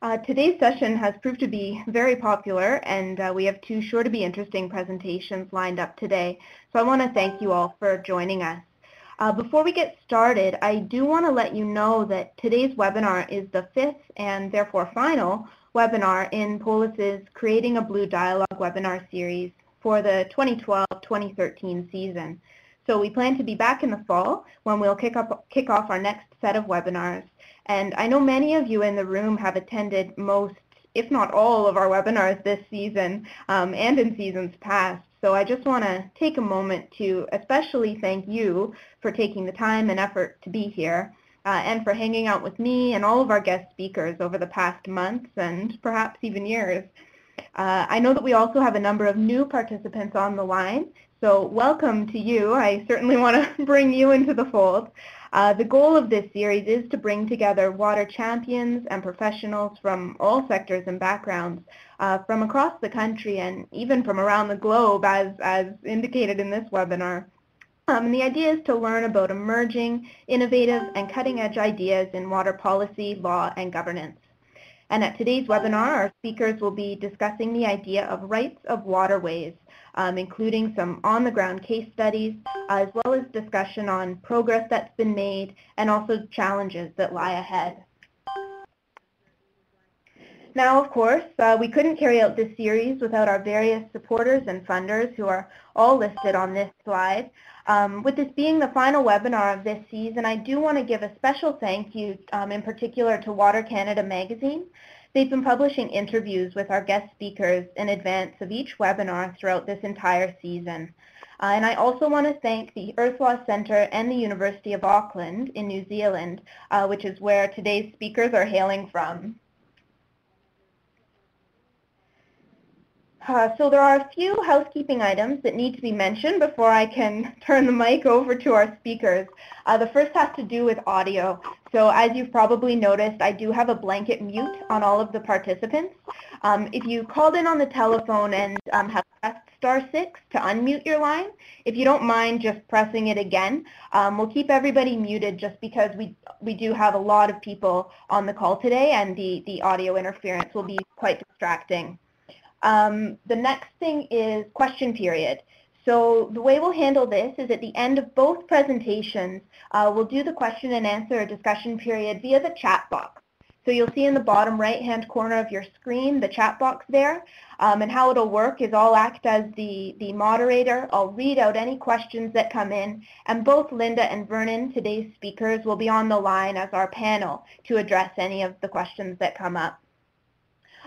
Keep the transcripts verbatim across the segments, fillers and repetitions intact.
Uh, today's session has proved to be very popular, and uh, we have two sure to be interesting presentations lined up today. So I want to thank you all for joining us. Uh, before we get started, I do want to let you know that today's webinar is the fifth and therefore final webinar in Polis's Creating a Blue Dialogue webinar series for the twenty twelve twenty thirteen season. So we plan to be back in the fall when we'll kick, up, kick off our next set of webinars. And I know many of you in the room have attended most, if not all, of our webinars this season um, and in seasons past. So I just want to take a moment to especially thank you for taking the time and effort to be here uh, and for hanging out with me and all of our guest speakers over the past months and perhaps even years. Uh, I know that we also have a number of new participants on the line. So welcome to you. I certainly want to bring you into the fold. Uh, the goal of this series is to bring together water champions and professionals from all sectors and backgrounds uh, from across the country and even from around the globe, as, as indicated in this webinar. Um, and the idea is to learn about emerging, innovative, and cutting-edge ideas in water policy, law, and governance. And at today's webinar, our speakers will be discussing the idea of rights of waterways, Um, including some on-the-ground case studies, as well as discussion on progress that's been made and also challenges that lie ahead. Now, of course, uh, we couldn't carry out this series without our various supporters and funders who are all listed on this slide. Um, with this being the final webinar of this season, I do want to give a special thank you um, in particular to Water Canada magazine. They've been publishing interviews with our guest speakers in advance of each webinar throughout this entire season. Uh, and I also want to thank the Earth Law Center and the University of Auckland in New Zealand, uh, which is where today's speakers are hailing from. Uh, so there are a few housekeeping items that need to be mentioned before I can turn the mic over to our speakers. Uh, the first has to do with audio. So as you've probably noticed, I do have a blanket mute on all of the participants. Um, if you called in on the telephone and um, have pressed star six to unmute your line, if you don't mind just pressing it again, um, we'll keep everybody muted just because we, we do have a lot of people on the call today and the, the audio interference will be quite distracting. Um, the next thing is question period. So the way we'll handle this is at the end of both presentations, uh, we'll do the question and answer discussion period via the chat box. So you'll see in the bottom right-hand corner of your screen the chat box there. Um, and how it'll work is I'll act as the, the moderator. I'll read out any questions that come in. And both Linda and Vernon, today's speakers, will be on the line as our panel to address any of the questions that come up.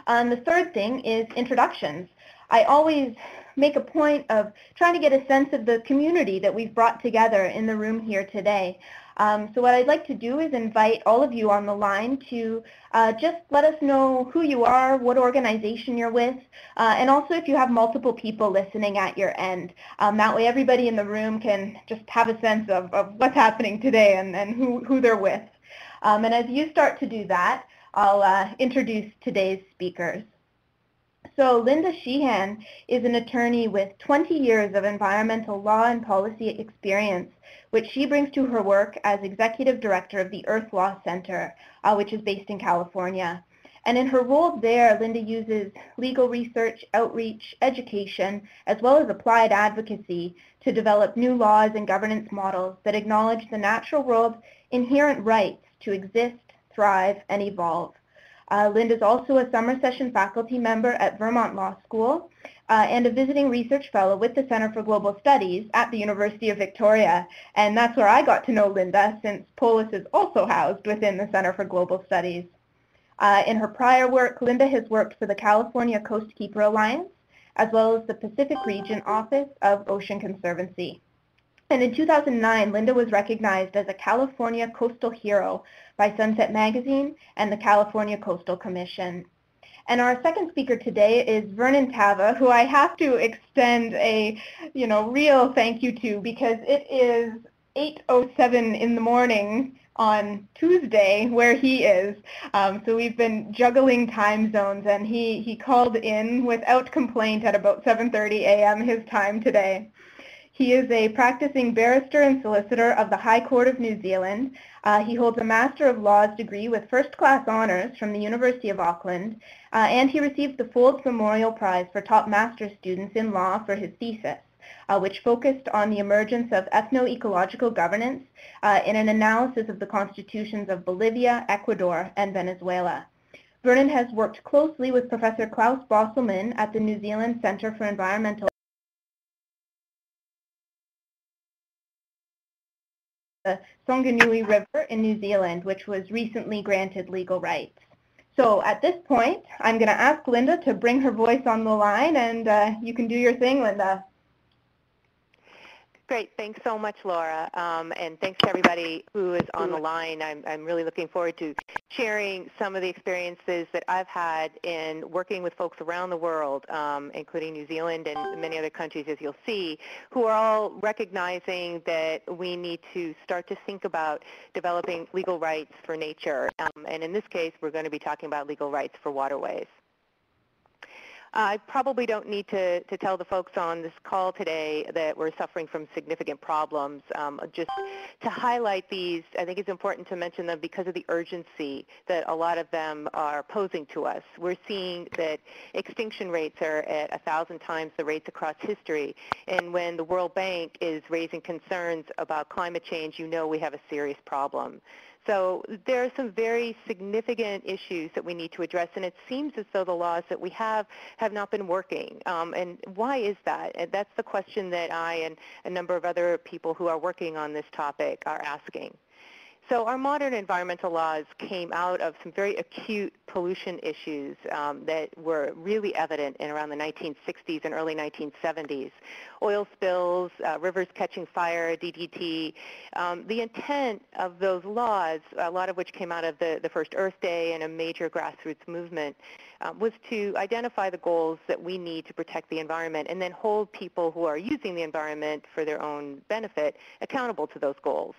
Um, the third thing is introductions. I always make a point of trying to get a sense of the community that we've brought together in the room here today. Um, so what I'd like to do is invite all of you on the line to uh, just let us know who you are, what organization you're with, uh, and also if you have multiple people listening at your end. Um, that way everybody in the room can just have a sense of, of what's happening today and, and who, who they're with. Um, and as you start to do that, I'll uh, introduce today's speakers. So Linda Sheehan is an attorney with twenty years of environmental law and policy experience, which she brings to her work as Executive Director of the Earth Law Center, uh, which is based in California. And in her role there, Linda uses legal research, outreach, education, as well as applied advocacy to develop new laws and governance models that acknowledge the natural world's inherent rights to exist, thrive, and evolve. Uh, Linda is also a summer session faculty member at Vermont Law School uh, and a visiting research fellow with the Center for Global Studies at the University of Victoria. And that's where I got to know Linda, since Polis is also housed within the Center for Global Studies. Uh, in her prior work, Linda has worked for the California Coastkeeper Alliance, as well as the Pacific Region Office of Ocean Conservancy. And in two thousand nine, Linda was recognized as a California Coastal Hero by Sunset Magazine and the California Coastal Commission. And our second speaker today is Vernon Tava, who I have to extend a, you know, real thank you to, because it is eight oh seven in the morning on Tuesday where he is. Um, so we've been juggling time zones, and he, he called in without complaint at about seven thirty a m his time today. He is a practicing barrister and solicitor of the High Court of New Zealand. Uh, he holds a Master of Laws degree with first-class honors from the University of Auckland, uh, and he received the Foulds Memorial Prize for top master's students in law for his thesis, uh, which focused on the emergence of ethno-ecological governance uh, in an analysis of the constitutions of Bolivia, Ecuador, and Venezuela. Vernon has worked closely with Professor Klaus Bosselman at the New Zealand Center for Environmental the Whanganui River in New Zealand, which was recently granted legal rights. So at this point, I'm going to ask Linda to bring her voice on the line, and uh, you can do your thing, Linda. Great. Thanks so much, Laura, um, and thanks to everybody who is on the line. I'm, I'm really looking forward to sharing some of the experiences that I've had in working with folks around the world, um, including New Zealand and many other countries, as you'll see, who are all recognizing that we need to start to think about developing legal rights for nature. Um, and in this case, we're going to be talking about legal rights for waterways. I probably don't need to, to tell the folks on this call today that we're suffering from significant problems. Um, just to highlight these, I think it's important to mention them because of the urgency that a lot of them are posing to us. We're seeing that extinction rates are at a thousand times the rates across history, and when the World Bank is raising concerns about climate change, you know we have a serious problem. So there are some very significant issues that we need to address, and it seems as though the laws that we have have not been working. Um, and why is that? And that's the question that I and a number of other people who are working on this topic are asking. So our modern environmental laws came out of some very acute pollution issues um, that were really evident in around the nineteen sixties and early nineteen seventies. Oil spills, uh, rivers catching fire, D D T. Um, the intent of those laws, a lot of which came out of the, the first Earth Day and a major grassroots movement, uh, was to identify the goals that we need to protect the environment and then hold people who are using the environment for their own benefit accountable to those goals.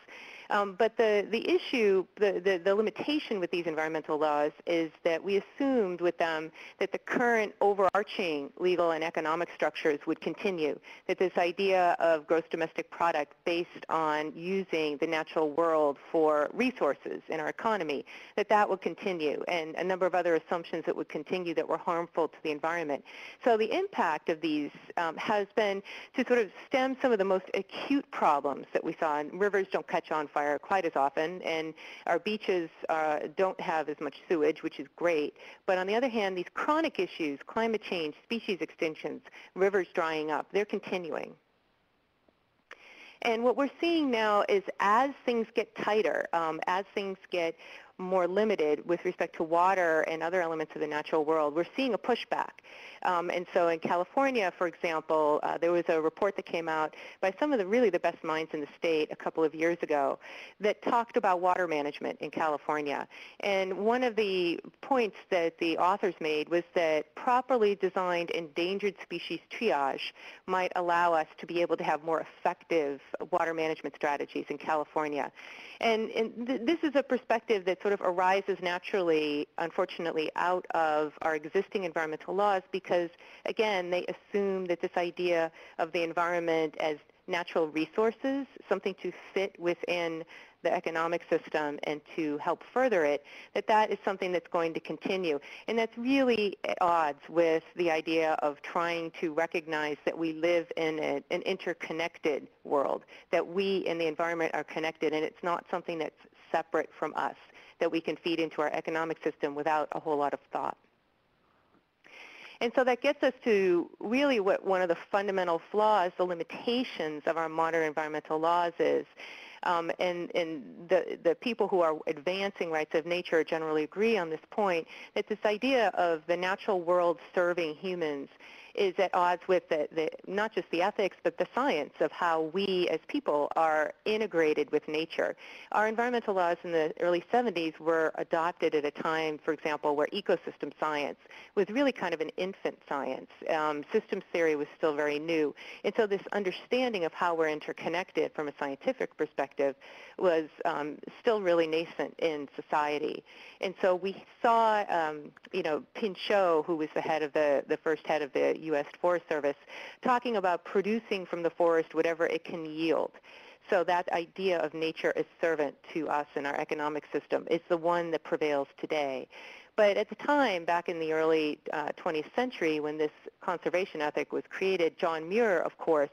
Um, but the, the issue, the, the, the limitation with these environmental laws is that we assumed with them that the current overarching legal and economic structures would continue, that this idea of gross domestic product based on using the natural world for resources in our economy, that that would continue, and a number of other assumptions that would continue that were harmful to the environment. So the impact of these um, has been to sort of stem some of the most acute problems that we saw, and rivers don't catch on fire quite as often, and our beaches uh, don't have as much sewage, which is great. But on the other hand, these chronic issues, climate change, species extinctions, rivers drying up, they're continuing. And what we're seeing now is as things get tighter, um, as things get more limited with respect to water and other elements of the natural world, we're seeing a pushback. Um, and so in California, for example, uh, there was a report that came out by some of the really the best minds in the state a couple of years ago that talked about water management in California. And one of the points that the authors made was that properly designed endangered species triage might allow us to be able to have more effective water management strategies in California. And, and th this is a perspective that sort of arises naturally, unfortunately, out of our existing environmental laws because, again, they assume that this idea of the environment as natural resources, something to fit within the economic system and to help further it, that that is something that's going to continue. And that's really at odds with the idea of trying to recognize that we live in a, an interconnected world, that we and the environment are connected, and it's not something that's separate from us, that we can feed into our economic system without a whole lot of thought. And so that gets us to really what one of the fundamental flaws, the limitations of our modern environmental laws is. Um, and and the, the people who are advancing rights of nature generally agree on this point, that this idea of the natural world serving humans is at odds with the, the, not just the ethics, but the science of how we as people are integrated with nature. Our environmental laws in the early seventies were adopted at a time, for example, where ecosystem science was really kind of an infant science. Um, systems theory was still very new. And so this understanding of how we're interconnected from a scientific perspective was um, still really nascent in society. And so we saw, um, you know, Pinchot, who was the head of the, the first head of the U S Forest Service, talking about producing from the forest whatever it can yield. So that idea of nature as servant to us in our economic system is the one that prevails today. But at the time, back in the early uh, twentieth century, when this conservation ethic was created, John Muir, of course,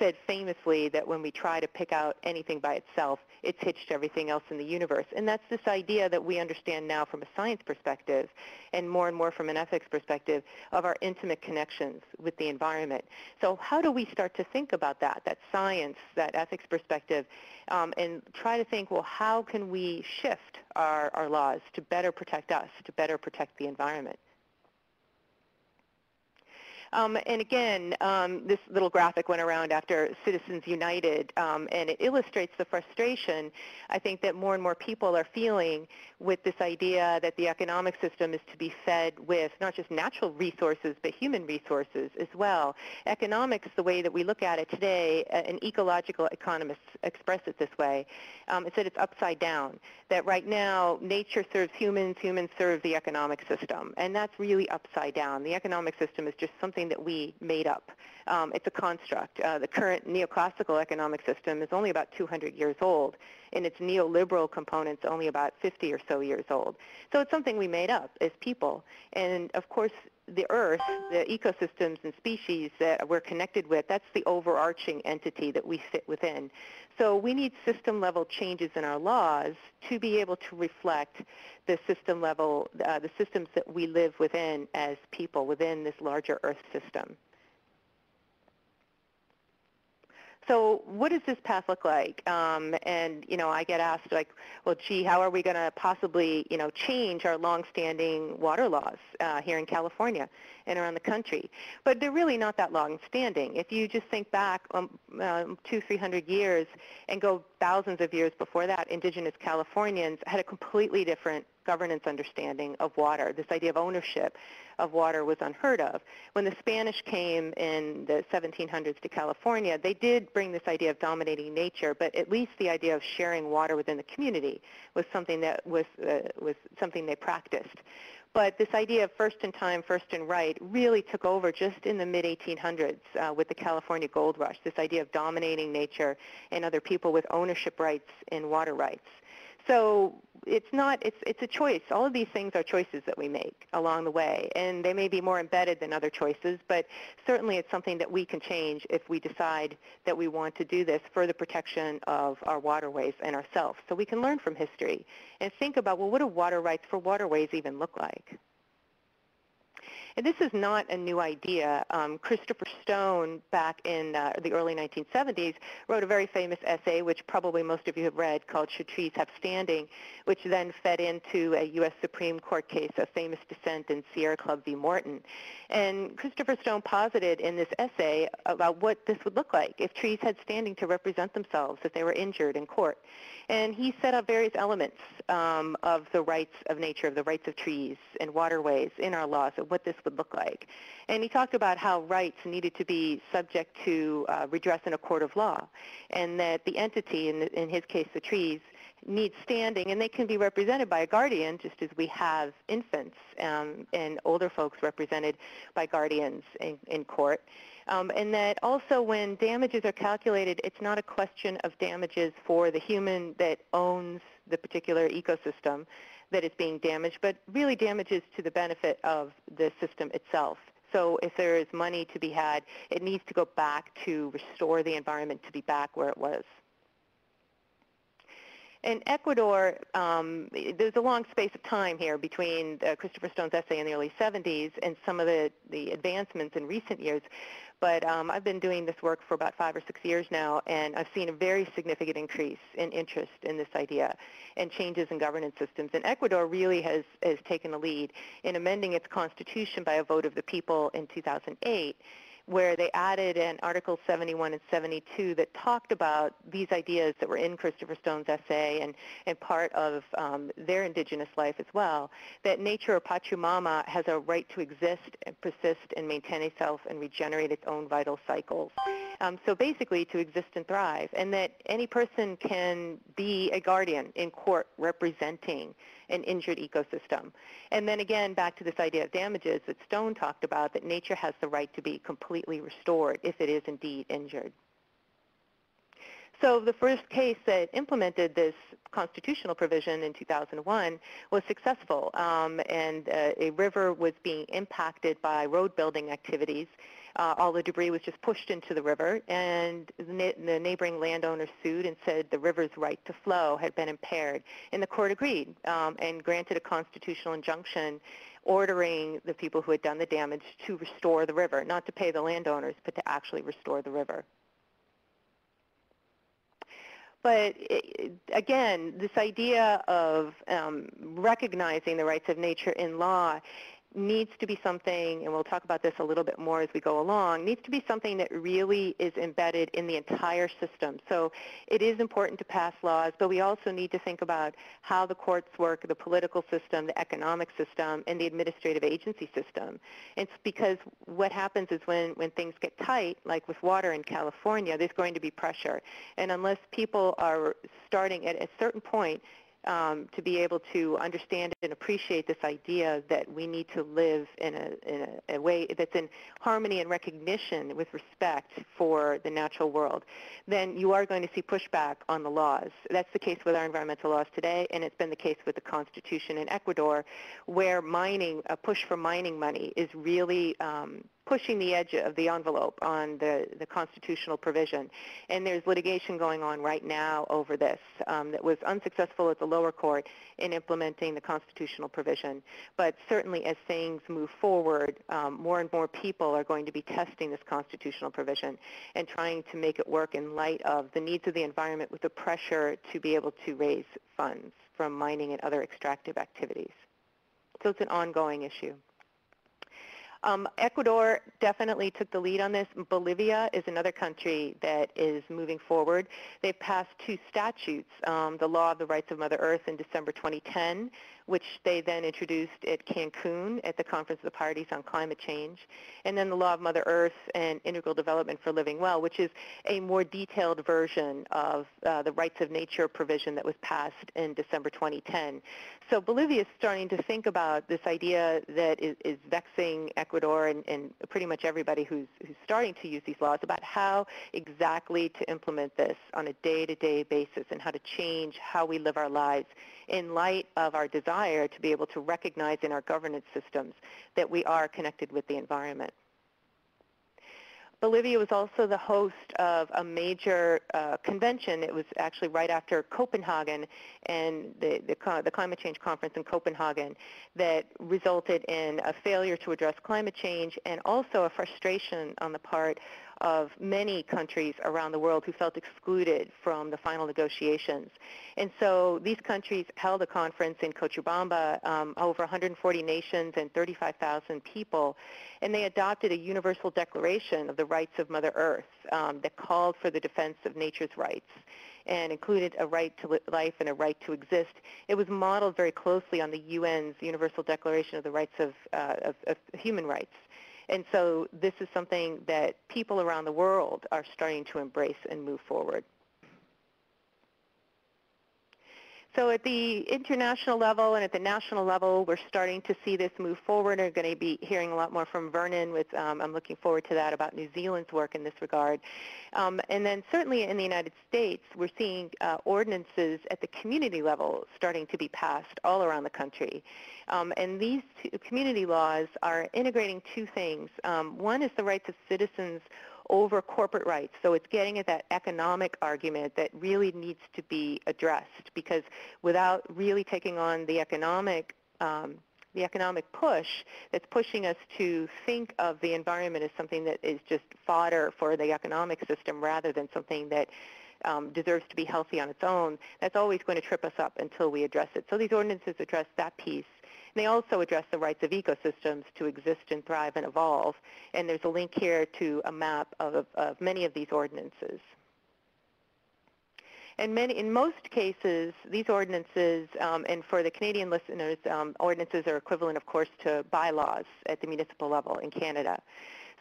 said famously that when we try to pick out anything by itself, it's hitched to everything else in the universe. And that's this idea that we understand now from a science perspective, and more and more from an ethics perspective, of our intimate connections with the environment. So how do we start to think about that, that science, that ethics perspective, um, and try to think, well, how can we shift our, our laws to better protect us, to better protect the environment? Um, and again, um, this little graphic went around after Citizens United, um, and it illustrates the frustration, I think, that more and more people are feeling with this idea that the economic system is to be fed with not just natural resources, but human resources as well. Economics, the way that we look at it today, and ecological economists express it this way, um, it said it's upside down, that right now nature serves humans, humans serve the economic system, and that's really upside down. The economic system is just something that we made up. Um, it's a construct. Uh, the current neoclassical economic system is only about two hundred years old, and its neoliberal components only about fifty or so years old. So it's something we made up as people. And of course, the Earth, the ecosystems and species that we're connected with, that's the overarching entity that we sit within. So we need system-level changes in our laws to be able to reflect the system-level, uh, the systems that we live within as people, within this larger Earth system. So what does this path look like? Um, and, you know, I get asked, like, well, gee, how are we going to possibly, you know, change our longstanding water laws uh, here in California and around the country? But they're really not that longstanding. If you just think back um, um, two, three hundred years and go thousands of years before that, indigenous Californians had a completely different governance understanding of water. This idea of ownership of water was unheard of. When the Spanish came in the seventeen hundreds to California, they did bring this idea of dominating nature, but at least the idea of sharing water within the community was something that was, uh, was something they practiced. But this idea of first in time, first in right really took over just in the mid eighteen hundreds uh, with the California gold rush, this idea of dominating nature and other people with ownership rights and water rights. So it's not, it's, it's a choice. All of these things are choices that we make along the way, and they may be more embedded than other choices, but certainly it's something that we can change if we decide that we want to do this for the protection of our waterways and ourselves. So we can learn from history and think about, well, what do water rights for waterways even look like? And this is not a new idea. Um, Christopher Stone, back in uh, the early nineteen seventies, wrote a very famous essay, which probably most of you have read, called Should Trees Have Standing, which then fed into a U S Supreme Court case, a famous dissent in Sierra Club v. Morton. And Christopher Stone posited in this essay about what this would look like if trees had standing to represent themselves if they were injured in court. And he set up various elements um, of the rights of nature, of the rights of trees and waterways in our laws, of what this would look like. And he talked about how rights needed to be subject to uh, redress in a court of law, and that the entity, in, in his case the trees, need standing, and they can be represented by a guardian, just as we have infants um, and older folks represented by guardians in, in court. Um, and that also when damages are calculated, it's not a question of damages for the human that owns the particular ecosystem that is being damaged, but really damages to the benefit of the system itself. So if there is money to be had, it needs to go back to restore the environment to be back where it was. In Ecuador, um, there's a long space of time here between uh, Christopher Stone's essay in the early seventies and some of the, the advancements in recent years. But um, I've been doing this work for about five or six years now, and I've seen a very significant increase in interest in this idea and changes in governance systems. And Ecuador really has, has taken a lead in amending its constitution by a vote of the people in two thousand eight. Where they added in Articles seventy-one and seventy-two that talked about these ideas that were in Christopher Stone's essay and, and part of um, their indigenous life as well, that nature, or Pachamama, has a right to exist and persist and maintain itself and regenerate its own vital cycles. Um, so basically to exist and thrive, and that any person can be a guardian in court representing an injured ecosystem. And then again, back to this idea of damages that Stone talked about, that nature has the right to be completely restored if it is indeed injured. So the first case that implemented this constitutional provision in two thousand one was successful, um, and uh, a river was being impacted by road building activities. Uh, all the debris was just pushed into the river, and the, the neighboring landowner sued and said the river's right to flow had been impaired. And the court agreed um, and granted a constitutional injunction ordering the people who had done the damage to restore the river, not to pay the landowners, but to actually restore the river. But again, this idea of um, recognizing the rights of nature in law needs to be something, and we'll talk about this a little bit more as we go along, needs to be something that really is embedded in the entire system. So it is important to pass laws, but we also need to think about how the courts work, the political system, the economic system, and the administrative agency system. It's because what happens is when, when things get tight, like with water in California, there's going to be pressure. And unless people are starting at a certain point Um, to be able to understand and appreciate this idea that we need to live in, a, in a, a way that's in harmony and recognition with respect for the natural world, then you are going to see pushback on the laws. That's the case with our environmental laws today, and it's been the case with the Constitution in Ecuador, where mining, a push for mining money is really um, pushing the edge of the envelope on the, the constitutional provision. And there's litigation going on right now over this um, that was unsuccessful at the lower court in implementing the constitutional provision. But certainly as things move forward, um, more and more people are going to be testing this constitutional provision and trying to make it work in light of the needs of the environment with the pressure to be able to raise funds from mining and other extractive activities. So it's an ongoing issue. Um, Ecuador definitely took the lead on this. Bolivia is another country that is moving forward. They've passed two statutes, um, the Law of the Rights of Mother Earth in December twenty ten, which they then introduced at Cancun at the Conference of the Parties on Climate Change, and then the Law of Mother Earth and Integral Development for Living Well, which is a more detailed version of uh, the Rights of Nature provision that was passed in December twenty ten. So Bolivia is starting to think about this idea that is, is vexing Ecuador and, and pretty much everybody who's, who's starting to use these laws about how exactly to implement this on a day-to-day basis and how to change how we live our lives in light of our desire to be able to recognize in our governance systems that we are connected with the environment. Bolivia was also the host of a major uh, convention. It was actually right after Copenhagen and the, the, the climate change conference in Copenhagen that resulted in a failure to address climate change and also a frustration on the part of many countries around the world who felt excluded from the final negotiations. And so these countries held a conference in Cochabamba, um, over one hundred forty nations and thirty-five thousand people, and they adopted a universal declaration of the rights of Mother Earth um, that called for the defense of nature's rights and included a right to life and a right to exist. It was modeled very closely on the U N's Universal Declaration of the Rights of, uh, of, of Human Rights. And so this is something that people around the world are starting to embrace and move forward. So at the international level and at the national level, we're starting to see this move forward. We're going to be hearing a lot more from Vernon. With, um, I'm looking forward to that about New Zealand's work in this regard. Um, and then certainly in the United States, we're seeing uh, ordinances at the community level starting to be passed all around the country. Um, and these two community laws are integrating two things. Um, one is the rights of citizens over corporate rights. So it's getting at that economic argument that really needs to be addressed, because without really taking on the economic um, the economic push that's pushing us to think of the environment as something that is just fodder for the economic system rather than something that um, deserves to be healthy on its own, that's always going to trip us up until we address it. So these ordinances address that piece. They also address the rights of ecosystems to exist and thrive and evolve, and there's a link here to a map of, of many of these ordinances. And many, in most cases, these ordinances, um, and for the Canadian listeners, um, ordinances are equivalent, of course, to bylaws at the municipal level in Canada.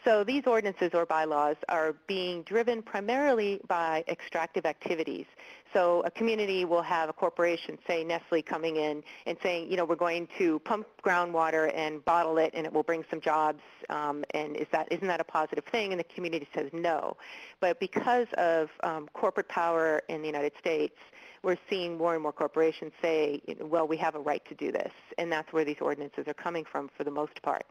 So these ordinances or bylaws are being driven primarily by extractive activities. So a community will have a corporation, say Nestle, coming in and saying, you know, we're going to pump groundwater and bottle it and it will bring some jobs, um, and is that, isn't that a positive thing? And the community says no. But because of um, corporate power in the United States, we're seeing more and more corporations say, well, we have a right to do this, and that's where these ordinances are coming from for the most part.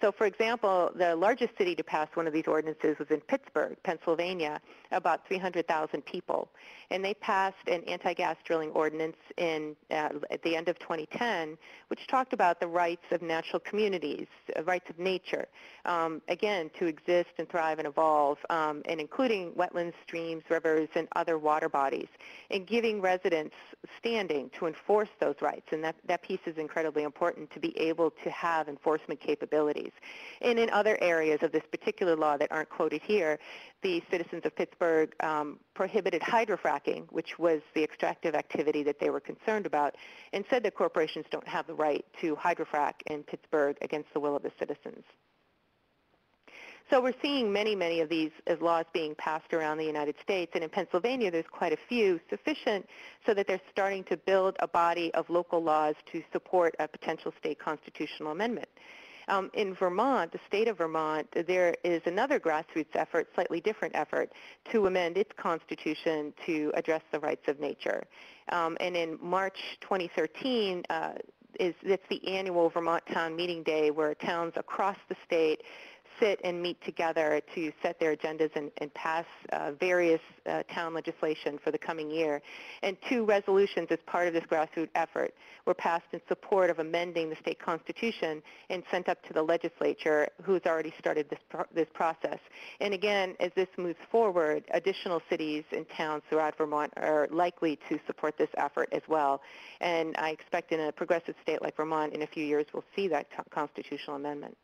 So, for example, the largest city to pass one of these ordinances was in Pittsburgh, Pennsylvania, about three hundred thousand people. And they passed an anti-gas drilling ordinance in, uh, at the end of twenty ten, which talked about the rights of natural communities, uh, rights of nature, um, again, to exist and thrive and evolve, um, and including wetlands, streams, rivers, and other water bodies, and giving residents standing to enforce those rights. And that, that piece is incredibly important to be able to have enforcement capabilities. And in other areas of this particular law that aren't quoted here, the citizens of Pittsburgh um, prohibited hydrofracking, which was the extractive activity that they were concerned about, and said that corporations don't have the right to hydrofrack in Pittsburgh against the will of the citizens. So we're seeing many, many of these as laws being passed around the United States, and in Pennsylvania there's quite a few, sufficient so that they're starting to build a body of local laws to support a potential state constitutional amendment. Um, in Vermont, the state of Vermont, there is another grassroots effort, slightly different effort, to amend its constitution to address the rights of nature. Um, and in March twenty thirteen, uh, is, it's the annual Vermont Town Meeting Day, where towns across the state sit and meet together to set their agendas and, and pass uh, various uh, town legislation for the coming year. And two resolutions as part of this grassroots effort were passed in support of amending the state constitution and sent up to the legislature, who's already started this, pro this process. And again, as this moves forward, additional cities and towns throughout Vermont are likely to support this effort as well. And I expect in a progressive state like Vermont, in a few years, we'll see that constitutional amendment.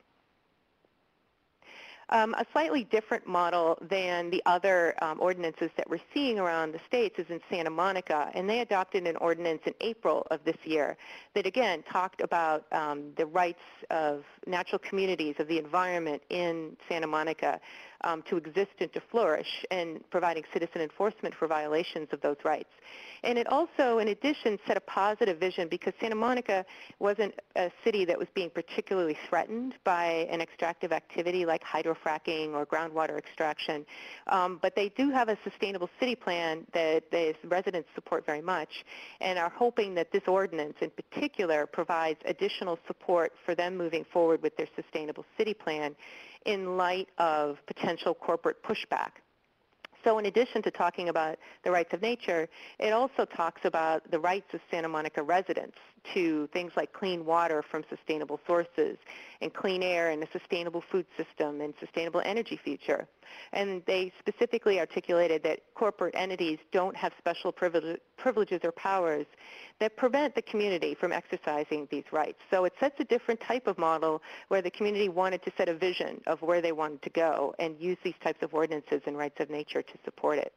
Um, a slightly different model than the other um, ordinances that we're seeing around the states is in Santa Monica, and they adopted an ordinance in April of this year that again talked about um, the rights of natural communities, of the environment in Santa Monica, Um, to exist and to flourish, and providing citizen enforcement for violations of those rights. And it also, in addition, set a positive vision, because Santa Monica wasn't a city that was being particularly threatened by an extractive activity like hydrofracking or groundwater extraction, um, but they do have a sustainable city plan that the residents support very much, and are hoping that this ordinance in particular provides additional support for them moving forward with their sustainable city plan in light of potential corporate pushback. So in addition to talking about the rights of nature, it also talks about the rights of Santa Monica residents to things like clean water from sustainable sources, and clean air, and a sustainable food system, and sustainable energy future. And they specifically articulated that corporate entities don't have special privileges or powers that prevent the community from exercising these rights. So it sets a different type of model where the community wanted to set a vision of where they wanted to go and use these types of ordinances and rights of nature to support it.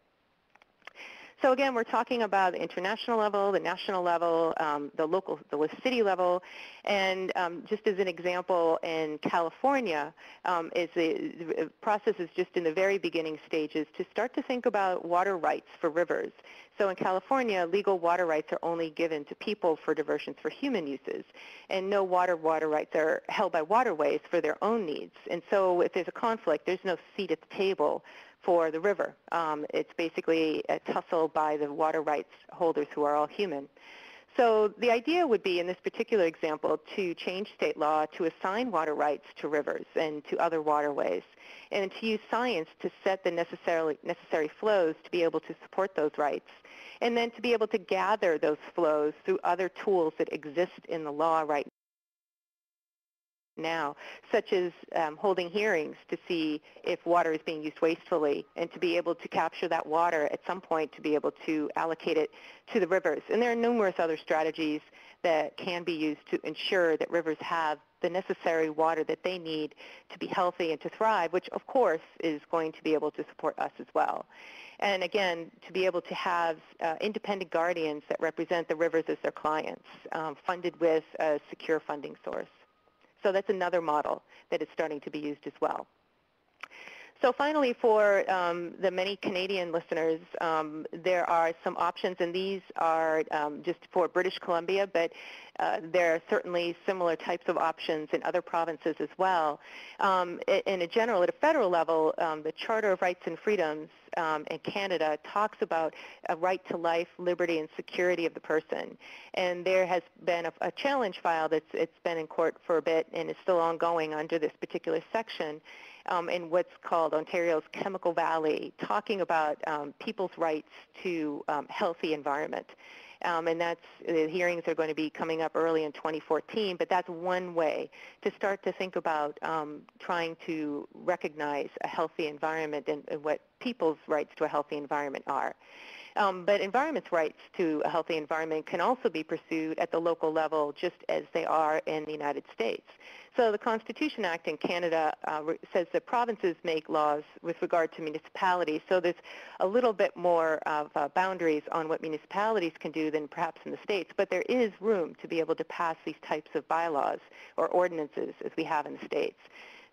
So again, we're talking about the international level, the national level, um, the local, the city level, and um, just as an example, in California, um, is the, the process is just in the very beginning stages to start to think about water rights for rivers. So in California, legal water rights are only given to people for diversions for human uses, and no water water rights are held by waterways for their own needs. And so if there's a conflict, there's no seat at the table for the river. Um, it's basically a tussle by the water rights holders, who are all human. So the idea would be, in this particular example, to change state law to assign water rights to rivers and to other waterways, and to use science to set the necessarily necessary flows to be able to support those rights, and then to be able to gather those flows through other tools that exist in the law right now. now, such as um, holding hearings to see if water is being used wastefully, and to be able to capture that water at some point to be able to allocate it to the rivers. And there are numerous other strategies that can be used to ensure that rivers have the necessary water that they need to be healthy and to thrive, which of course is going to be able to support us as well. And again, to be able to have uh, independent guardians that represent the rivers as their clients, um, funded with a secure funding source. So that's another model that is starting to be used as well. So finally, for um, the many Canadian listeners, um, there are some options, and these are um, just for British Columbia, but uh, there are certainly similar types of options in other provinces as well. Um, in a general, at a federal level, um, the Charter of Rights and Freedoms um, in Canada talks about a right to life, liberty, and security of the person. And there has been a, a challenge file that's it's been in court for a bit and is still ongoing under this particular section. Um, in what's called Ontario's Chemical Valley, talking about um, people's rights to um, healthy environment. Um, and that's, the hearings are going to be coming up early in twenty fourteen, but that's one way to start to think about um, trying to recognize a healthy environment and, and what people's rights to a healthy environment are. Um, but environment's rights to a healthy environment can also be pursued at the local level just as they are in the United States. So the Constitution Act in Canada uh, says that provinces make laws with regard to municipalities, so there's a little bit more of uh, boundaries on what municipalities can do than perhaps in the States, but there is room to be able to pass these types of bylaws or ordinances as we have in the States.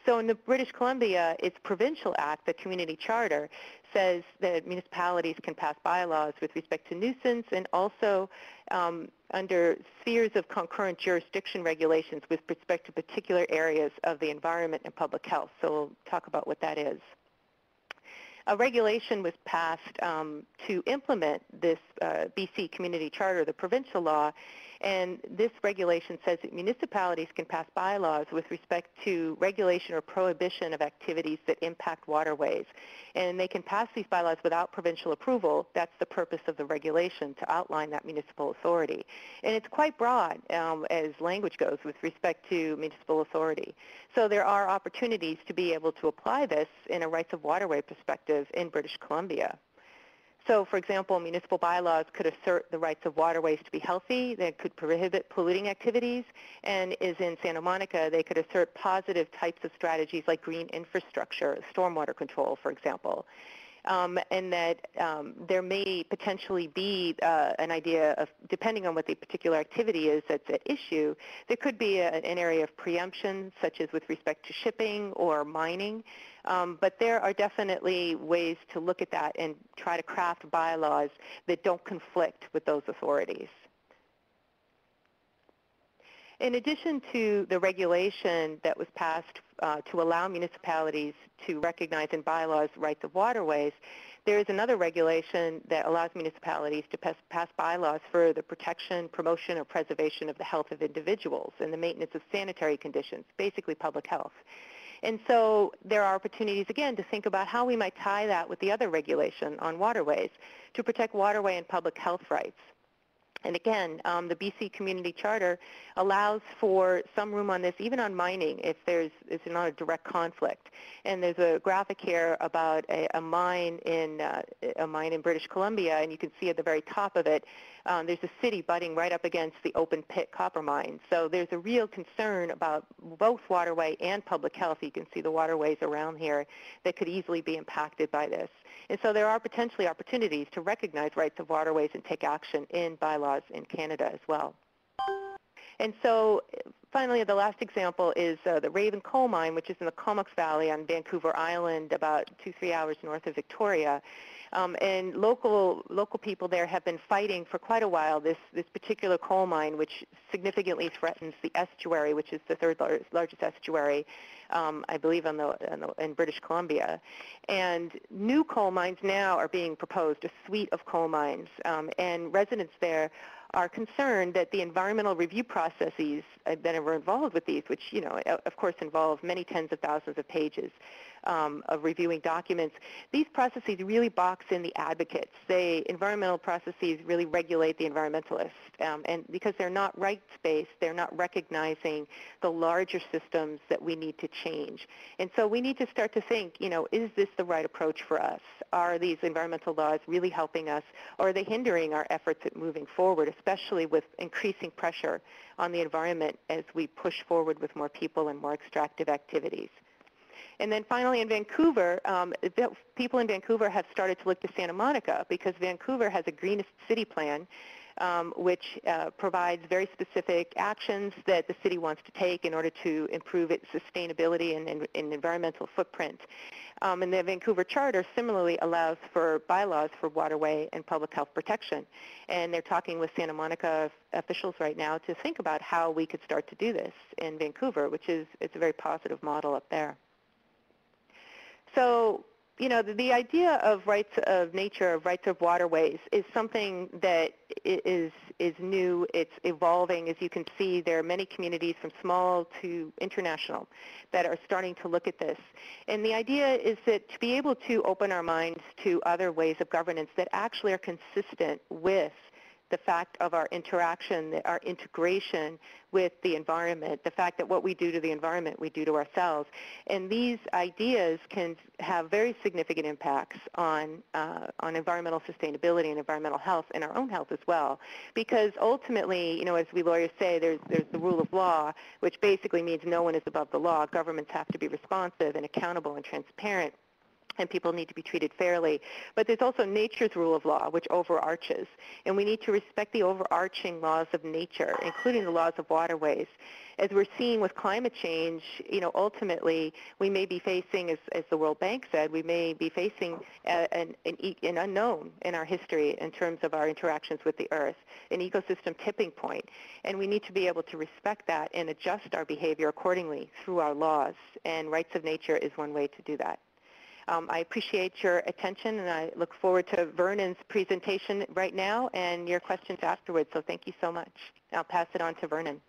So in the British Columbia, its provincial act, the community charter, says that municipalities can pass bylaws with respect to nuisance and also um, under spheres of concurrent jurisdiction regulations with respect to particular areas of the environment and public health. So we'll talk about what that is. A regulation was passed um, to implement this uh, B C Community Charter, the provincial law, and this regulation says that municipalities can pass bylaws with respect to regulation or prohibition of activities that impact waterways. And they can pass these bylaws without provincial approval. That's the purpose of the regulation, to outline that municipal authority. And it's quite broad um, as language goes with respect to municipal authority. So there are opportunities to be able to apply this in a rights of waterway perspective in British Columbia. So, for example, municipal bylaws could assert the rights of waterways to be healthy, they could prohibit polluting activities, and as in Santa Monica, they could assert positive types of strategies like green infrastructure, stormwater control, for example. Um, and that um, there may potentially be uh, an idea of, depending on what the particular activity is that's at issue, there could be a, an area of preemption, such as with respect to shipping or mining. Um, but there are definitely ways to look at that and try to craft bylaws that don't conflict with those authorities. In addition to the regulation that was passed uh, to allow municipalities to recognize in bylaws rights of waterways, there is another regulation that allows municipalities to pass, pass bylaws for the protection, promotion, or preservation of the health of individuals and the maintenance of sanitary conditions, basically public health. And so there are opportunities, again, to think about how we might tie that with the other regulation on waterways to protect waterway and public health rights. And again, um, the B C Community Charter allows for some room on this, even on mining, if there's it's not a direct conflict. And there's a graphic here about a, a mine in uh, a mine in British Columbia, and you can see at the very top of it, um, there's a city butting right up against the open pit copper mine. So there's a real concern about both waterway and public health. You can see the waterways around here that could easily be impacted by this. And so there are potentially opportunities to recognize rights of waterways and take action in bylaws in Canada as well. And so finally, the last example is uh, the Raven Coal Mine, which is in the Comox Valley on Vancouver Island, about two, three hours north of Victoria. Um, and local, local people there have been fighting for quite a while this, this particular coal mine, which significantly threatens the estuary, which is the third largest estuary, um, I believe, on the, on the, in British Columbia. And new coal mines now are being proposed, a suite of coal mines, um, and residents there are concerned that the environmental review processes that are involved with these, which, you know, of course involve many tens of thousands of pages um, of reviewing documents, these processes really box in the advocates. They, environmental processes really regulate the environmentalists. Um, and because they're not rights-based, they're not recognizing the larger systems that we need to change. And so we need to start to think, you know, is this the right approach for us? Are these environmental laws really helping us, or are they hindering our efforts at moving forward, especially with increasing pressure on the environment as we push forward with more people and more extractive activities? And then finally in Vancouver, um, people in Vancouver have started to look to Santa Monica because Vancouver has a greenest city plan um, which uh, provides very specific actions that the city wants to take in order to improve its sustainability and, and, and environmental footprint. Um, and the Vancouver Charter similarly allows for bylaws for waterway and public health protection. And they're talking with Santa Monica officials right now to think about how we could start to do this in Vancouver, which is it's a very positive model up there. So, you know, the, the idea of rights of nature, of rights of waterways, is something that is, is new. It's evolving. As you can see, there are many communities from small to international that are starting to look at this. And the idea is that to be able to open our minds to other ways of governance that actually are consistent with the fact of our interaction, our integration with the environment, the fact that what we do to the environment, we do to ourselves. And these ideas can have very significant impacts on, uh, on environmental sustainability and environmental health and our own health as well. Because ultimately, you know, as we lawyers say, there's, there's the rule of law, which basically means no one is above the law. Governments have to be responsive and accountable and transparent, and people need to be treated fairly. But there's also nature's rule of law, which overarches. And we need to respect the overarching laws of nature, including the laws of waterways. As we're seeing with climate change, you know, ultimately we may be facing, as, as the World Bank said, we may be facing a, an, an unknown in our history in terms of our interactions with the Earth, an ecosystem tipping point. And we need to be able to respect that and adjust our behavior accordingly through our laws. And rights of nature is one way to do that. Um, I appreciate your attention, and I look forward to Vernon's presentation right now and your questions afterwards, so thank you so much. I'll pass it on to Vernon.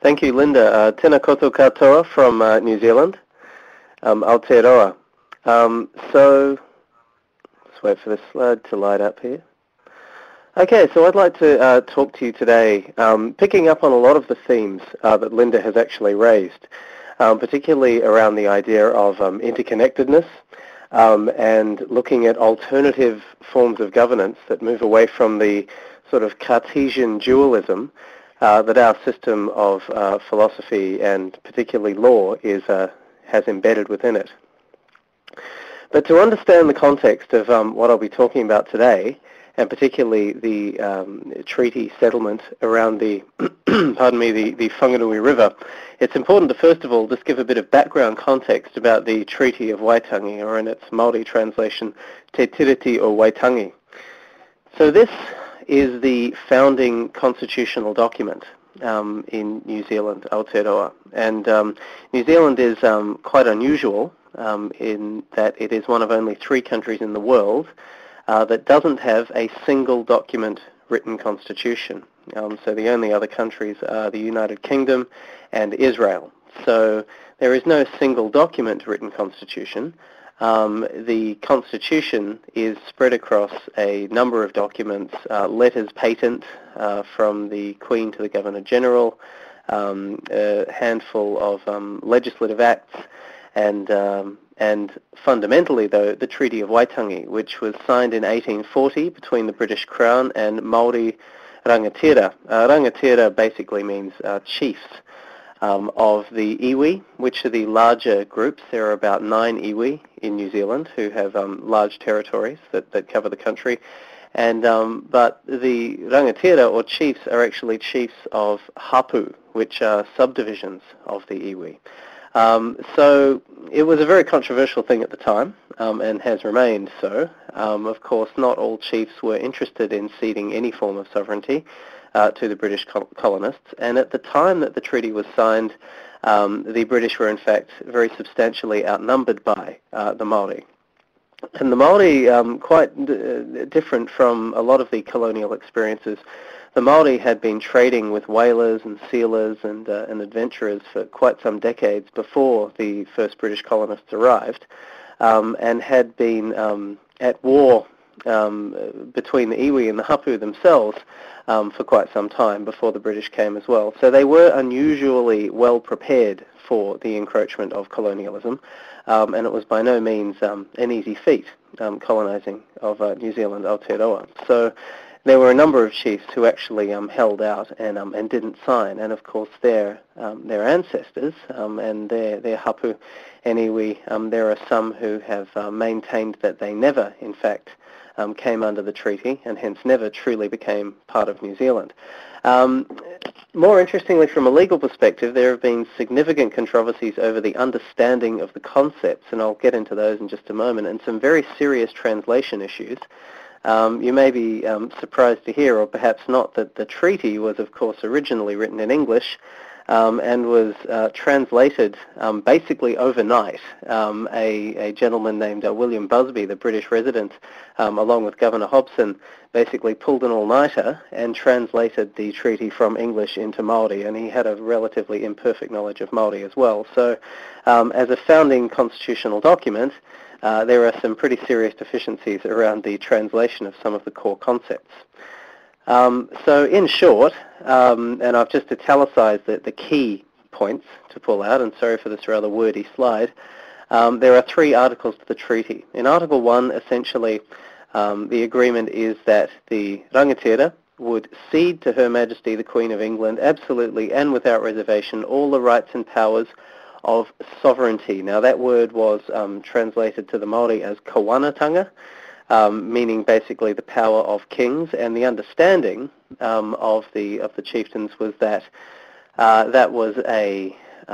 Thank you, Linda. Uh, tēnā koutou katoa from uh, New Zealand, um, Aotearoa. Um, so, let's wait for this slide to light up here. Okay, so I'd like to uh, talk to you today, um, picking up on a lot of the themes uh, that Linda has actually raised. Um, particularly around the idea of um, interconnectedness um, and looking at alternative forms of governance that move away from the sort of Cartesian dualism uh, that our system of uh, philosophy and particularly law is uh, has embedded within it. But to understand the context of um, what I'll be talking about today, and particularly the um, treaty settlement around the, pardon me, the, the Whanganui River, it's important to first of all just give a bit of background context about the Treaty of Waitangi, or in its Māori translation, Te Tiriti o Waitangi. So this is the founding constitutional document um, in New Zealand, Aotearoa. And um, New Zealand is um, quite unusual um, in that it is one of only three countries in the world Uh, that doesn't have a single document written constitution. Um, so the only other countries are the United Kingdom and Israel. So there is no single document written constitution. Um, the constitution is spread across a number of documents, uh, letters patent uh, from the Queen to the Governor-General, um, a handful of um, legislative acts, and um, And fundamentally, though, the Treaty of Waitangi, which was signed in eighteen forty between the British Crown and Māori rangatira. Uh, rangatira basically means uh, chiefs um, of the iwi, which are the larger groups. There are about nine iwi in New Zealand who have um, large territories that, that cover the country. And, um, but the rangatira, or chiefs, are actually chiefs of hapū, which are subdivisions of the iwi. Um, so it was a very controversial thing at the time, um, and has remained so. Um, of course, not all chiefs were interested in ceding any form of sovereignty uh, to the British col colonists. And at the time that the treaty was signed, um, the British were in fact very substantially outnumbered by uh, the Māori. And the Māori, um, quite d different from a lot of the colonial experiences, the Māori had been trading with whalers and sealers and, uh, and adventurers for quite some decades before the first British colonists arrived, um, and had been um, at war um, between the iwi and the hapū themselves um, for quite some time before the British came as well. So they were unusually well prepared for the encroachment of colonialism, um, and it was by no means um, an easy feat, um, colonising of uh, New Zealand Aotearoa. So there were a number of chiefs who actually um, held out and, um, and didn't sign, and of course their, um, their ancestors um, and their, their hapū and iwi, um, there are some who have uh, maintained that they never, in fact, um, came under the treaty and hence never truly became part of New Zealand. Um, more interestingly, from a legal perspective, there have been significant controversies over the understanding of the concepts, and I'll get into those in just a moment, and some very serious translation issues. Um, you may be um, surprised to hear, or perhaps not, that the treaty was, of course, originally written in English um, and was uh, translated um, basically overnight. Um, a, a gentleman named uh, William Busby, the British resident, um, along with Governor Hobson, basically pulled an all-nighter and translated the treaty from English into Māori, and he had a relatively imperfect knowledge of Māori as well. So um, as a founding constitutional document, Uh, there are some pretty serious deficiencies around the translation of some of the core concepts. Um, so in short, um, and I've just italicised the, the key points to pull out, and sorry for this rather wordy slide, um, there are three articles to the treaty. In Article one, essentially, um, the agreement is that the rangatira would cede to Her Majesty the Queen of England absolutely and without reservation all the rights and powers of sovereignty. Now that word was um, translated to the Māori as kāwanatanga, um, meaning basically the power of kings, and the understanding um, of the of the chieftains was that uh, that was a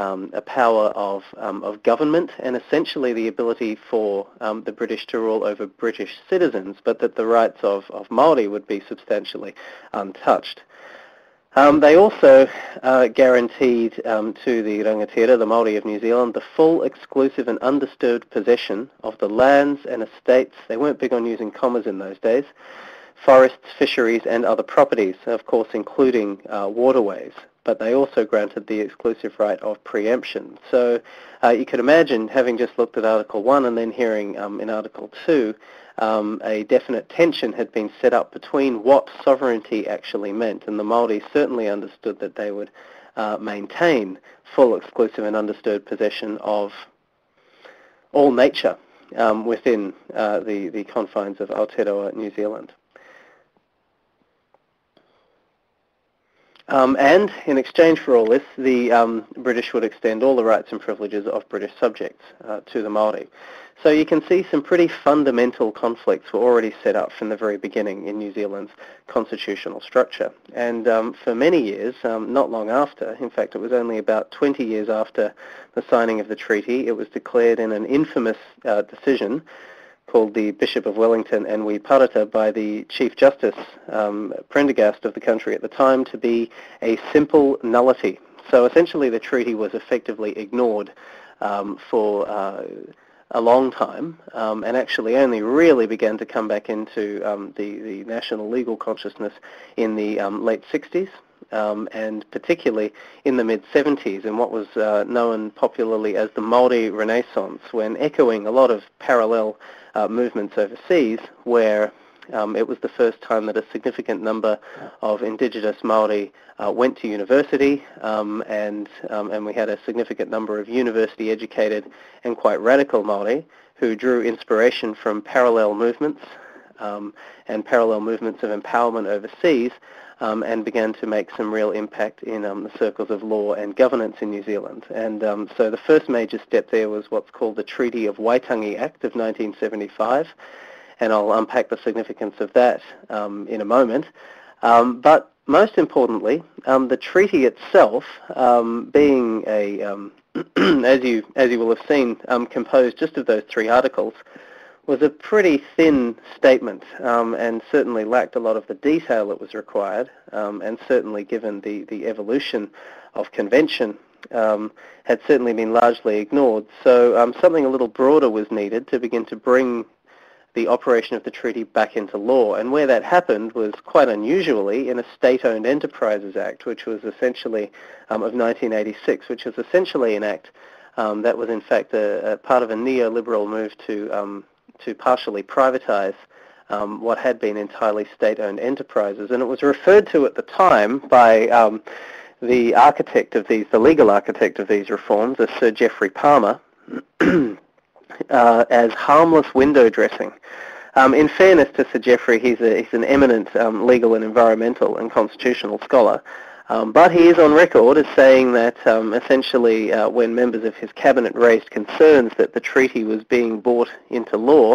um, a power of um, of government, and essentially the ability for um, the British to rule over British citizens, but that the rights of of Māori would be substantially untouched. Um, they also uh, guaranteed um, to the rangatira, the Māori of New Zealand, the full, exclusive and undisturbed possession of the lands and estates, they weren't big on using commas in those days, forests, fisheries and other properties, of course including uh, waterways. But they also granted the exclusive right of preemption. So uh, you could imagine, having just looked at Article one and then hearing um, in Article two, um, a definite tension had been set up between what sovereignty actually meant, and the Māori certainly understood that they would uh, maintain full, exclusive and undisturbed possession of all nature um, within uh, the, the confines of Aotearoa, New Zealand. Um, and in exchange for all this, the um, British would extend all the rights and privileges of British subjects uh, to the Māori. So you can see some pretty fundamental conflicts were already set up from the very beginning in New Zealand's constitutional structure. And um, for many years, um, not long after, in fact it was only about twenty years after the signing of the treaty, it was declared in an infamous uh, decision called the Bishop of Wellington and Wee Parata by the Chief Justice um, Prendergast of the country at the time to be a simple nullity. So essentially the treaty was effectively ignored um, for uh, a long time um, and actually only really began to come back into um, the, the national legal consciousness in the um, late sixties. Um, and particularly in the mid seventies, in what was uh, known popularly as the Māori Renaissance, when echoing a lot of parallel uh, movements overseas, where um, it was the first time that a significant number of indigenous Māori uh, went to university, um, and, um, and we had a significant number of university-educated and quite radical Māori who drew inspiration from parallel movements um, and parallel movements of empowerment overseas, Um, and began to make some real impact in um, the circles of law and governance in New Zealand. And um, so the first major step there was what's called the Treaty of Waitangi Act of nineteen seventy-five, and I'll unpack the significance of that um, in a moment. Um, but most importantly, um, the treaty itself, um, being a, um, as you as you will have seen, um, composed just of those three articles, was a pretty thin statement um, and certainly lacked a lot of the detail that was required, um, and certainly given the, the evolution of convention um, had certainly been largely ignored. So um, something a little broader was needed to begin to bring the operation of the treaty back into law, and where that happened was quite unusually in a State-Owned Enterprises Act, which was essentially um, of nineteen eighty-six, which was essentially an act um, that was in fact a, a part of a neoliberal move to um, to partially privatise um, what had been entirely state-owned enterprises. And it was referred to at the time by um, the architect of these, the legal architect of these reforms, as Sir Geoffrey Palmer, uh, as harmless window dressing. Um, in fairness to Sir Geoffrey, he's, a, he's an eminent um, legal and environmental and constitutional scholar. Um, but he is on record as saying that um, essentially uh, when members of his cabinet raised concerns that the treaty was being brought into law,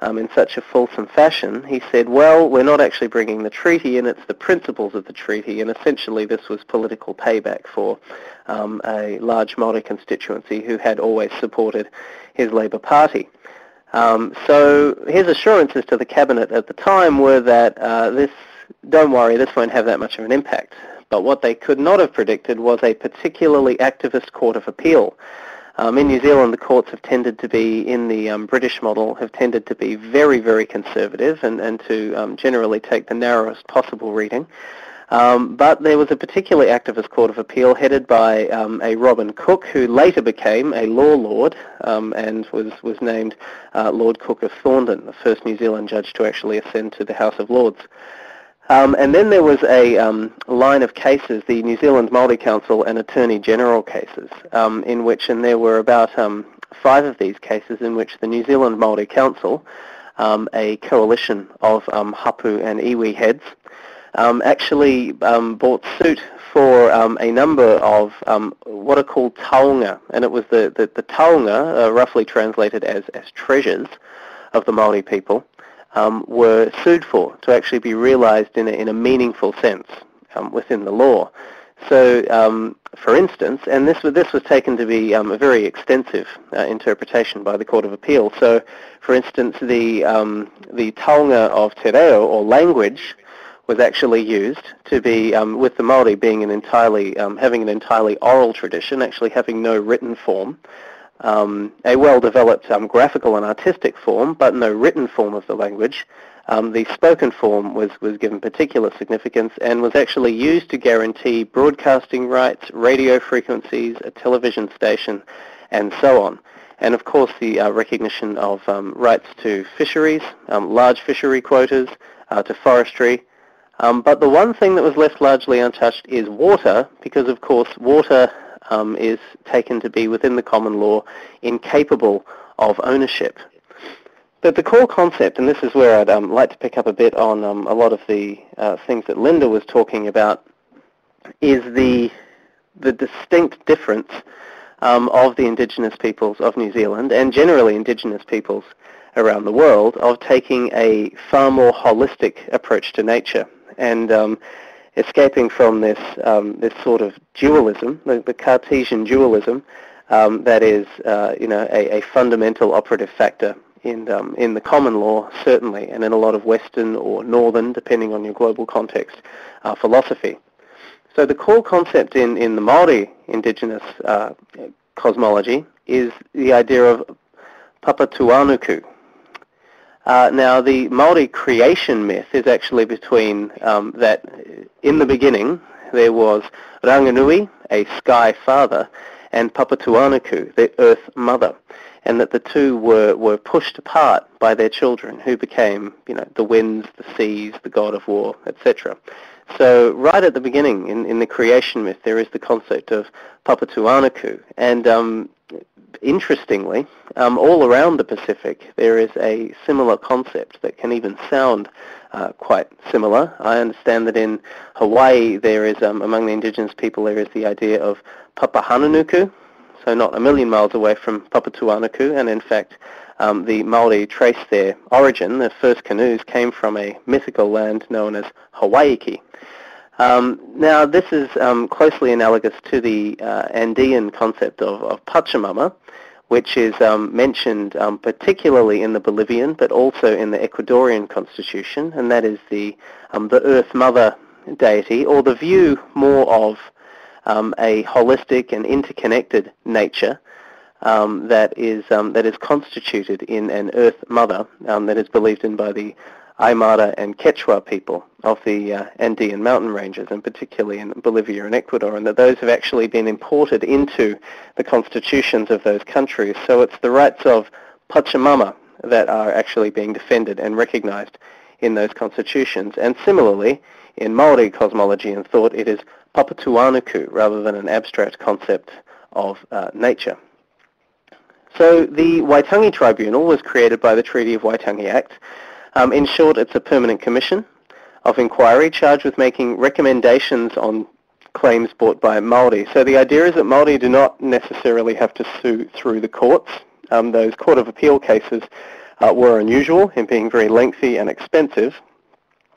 um, in such a fulsome fashion, he said, well, we're not actually bringing the treaty in, it's the principles of the treaty, and essentially this was political payback for um, a large Māori constituency who had always supported his Labour Party. Um, so his assurances to the cabinet at the time were that uh, this, don't worry, this won't have that much of an impact. But what they could not have predicted was a particularly activist court of appeal. Um, in New Zealand, the courts have tended to be, in the um, British model, have tended to be very, very conservative and, and to um, generally take the narrowest possible reading. Um, but there was a particularly activist court of appeal headed by um, a Robin Cook, who later became a law lord um, and was, was named uh, Lord Cook of Thorndon, the first New Zealand judge to actually ascend to the House of Lords. Um, and then there was a um, line of cases, the New Zealand Māori Council and Attorney General cases, um, in which, and there were about um, five of these cases in which the New Zealand Māori Council, um, a coalition of um, hapū and iwi heads, Um, actually um, brought suit for um, a number of um, what are called taonga, and it was the, the, the taonga, uh, roughly translated as, as treasures of the Māori people, um, were sued for to actually be realised in a, in a meaningful sense um, within the law. So, um, for instance, and this was, this was taken to be um, a very extensive uh, interpretation by the Court of Appeal. So, for instance, the, um, the taonga of te reo, or language, was actually used to be, um, with the Māori being an entirely, um, having an entirely oral tradition, actually having no written form, um, a well-developed um, graphical and artistic form, but no written form of the language. Um, the spoken form was, was given particular significance and was actually used to guarantee broadcasting rights, radio frequencies, a television station, and so on. And of course the uh, recognition of um, rights to fisheries, um, large fishery quotas, uh, to forestry. Um, but the one thing that was left largely untouched is water, because of course water um, is taken to be within the common law incapable of ownership. But the core concept, and this is where I'd um, like to pick up a bit on um, a lot of the uh, things that Linda was talking about, is the, the distinct difference um, of the Indigenous peoples of New Zealand, and generally Indigenous peoples around the world, of taking a far more holistic approach to nature. And um, escaping from this um, this sort of dualism, the, the Cartesian dualism, um, that is, uh, you know, a, a fundamental operative factor in um, in the common law, certainly, and in a lot of Western or Northern, depending on your global context, uh, philosophy. So the core concept in in the Māori indigenous uh, cosmology is the idea of Papatūānuku. Uh, now, the Māori creation myth is actually between um, that in the beginning there was Ranganui, a sky father, and Papatūānuku, the earth mother, and that the two were, were pushed apart by their children, who became, you know, the winds, the seas, the god of war, et cetera. So right at the beginning in, in the creation myth there is the concept of Papatūānuku, and um, interestingly, um, all around the Pacific there is a similar concept that can even sound uh, quite similar. I understand that in Hawaii there is, um, among the indigenous people, there is the idea of Papahanunuku, so not a million miles away from Papatūānuku, and in fact um, the Māori trace their origin, their first canoes came from a mythical land known as Hawaiki. Um, now this is um, closely analogous to the uh, Andean concept of, of Pachamama, which is um, mentioned um, particularly in the Bolivian but also in the Ecuadorian constitution, and that is the, um, the Earth Mother deity, or the view more of um, a holistic and interconnected nature um, that is, um, that is constituted in an Earth Mother um, that is believed in by the Aymara and Quechua people of the uh, Andean mountain ranges, and particularly in Bolivia and Ecuador, and that those have actually been imported into the constitutions of those countries. So it's the rights of Pachamama that are actually being defended and recognized in those constitutions. And similarly, in Māori cosmology and thought, it is Papatūānuku rather than an abstract concept of uh, nature. So the Waitangi Tribunal was created by the Treaty of Waitangi Act. Um, in short, it's a permanent commission of inquiry charged with making recommendations on claims brought by Māori. So the idea is that Māori do not necessarily have to sue through the courts. Um, those Court of Appeal cases uh, were unusual in being very lengthy and expensive,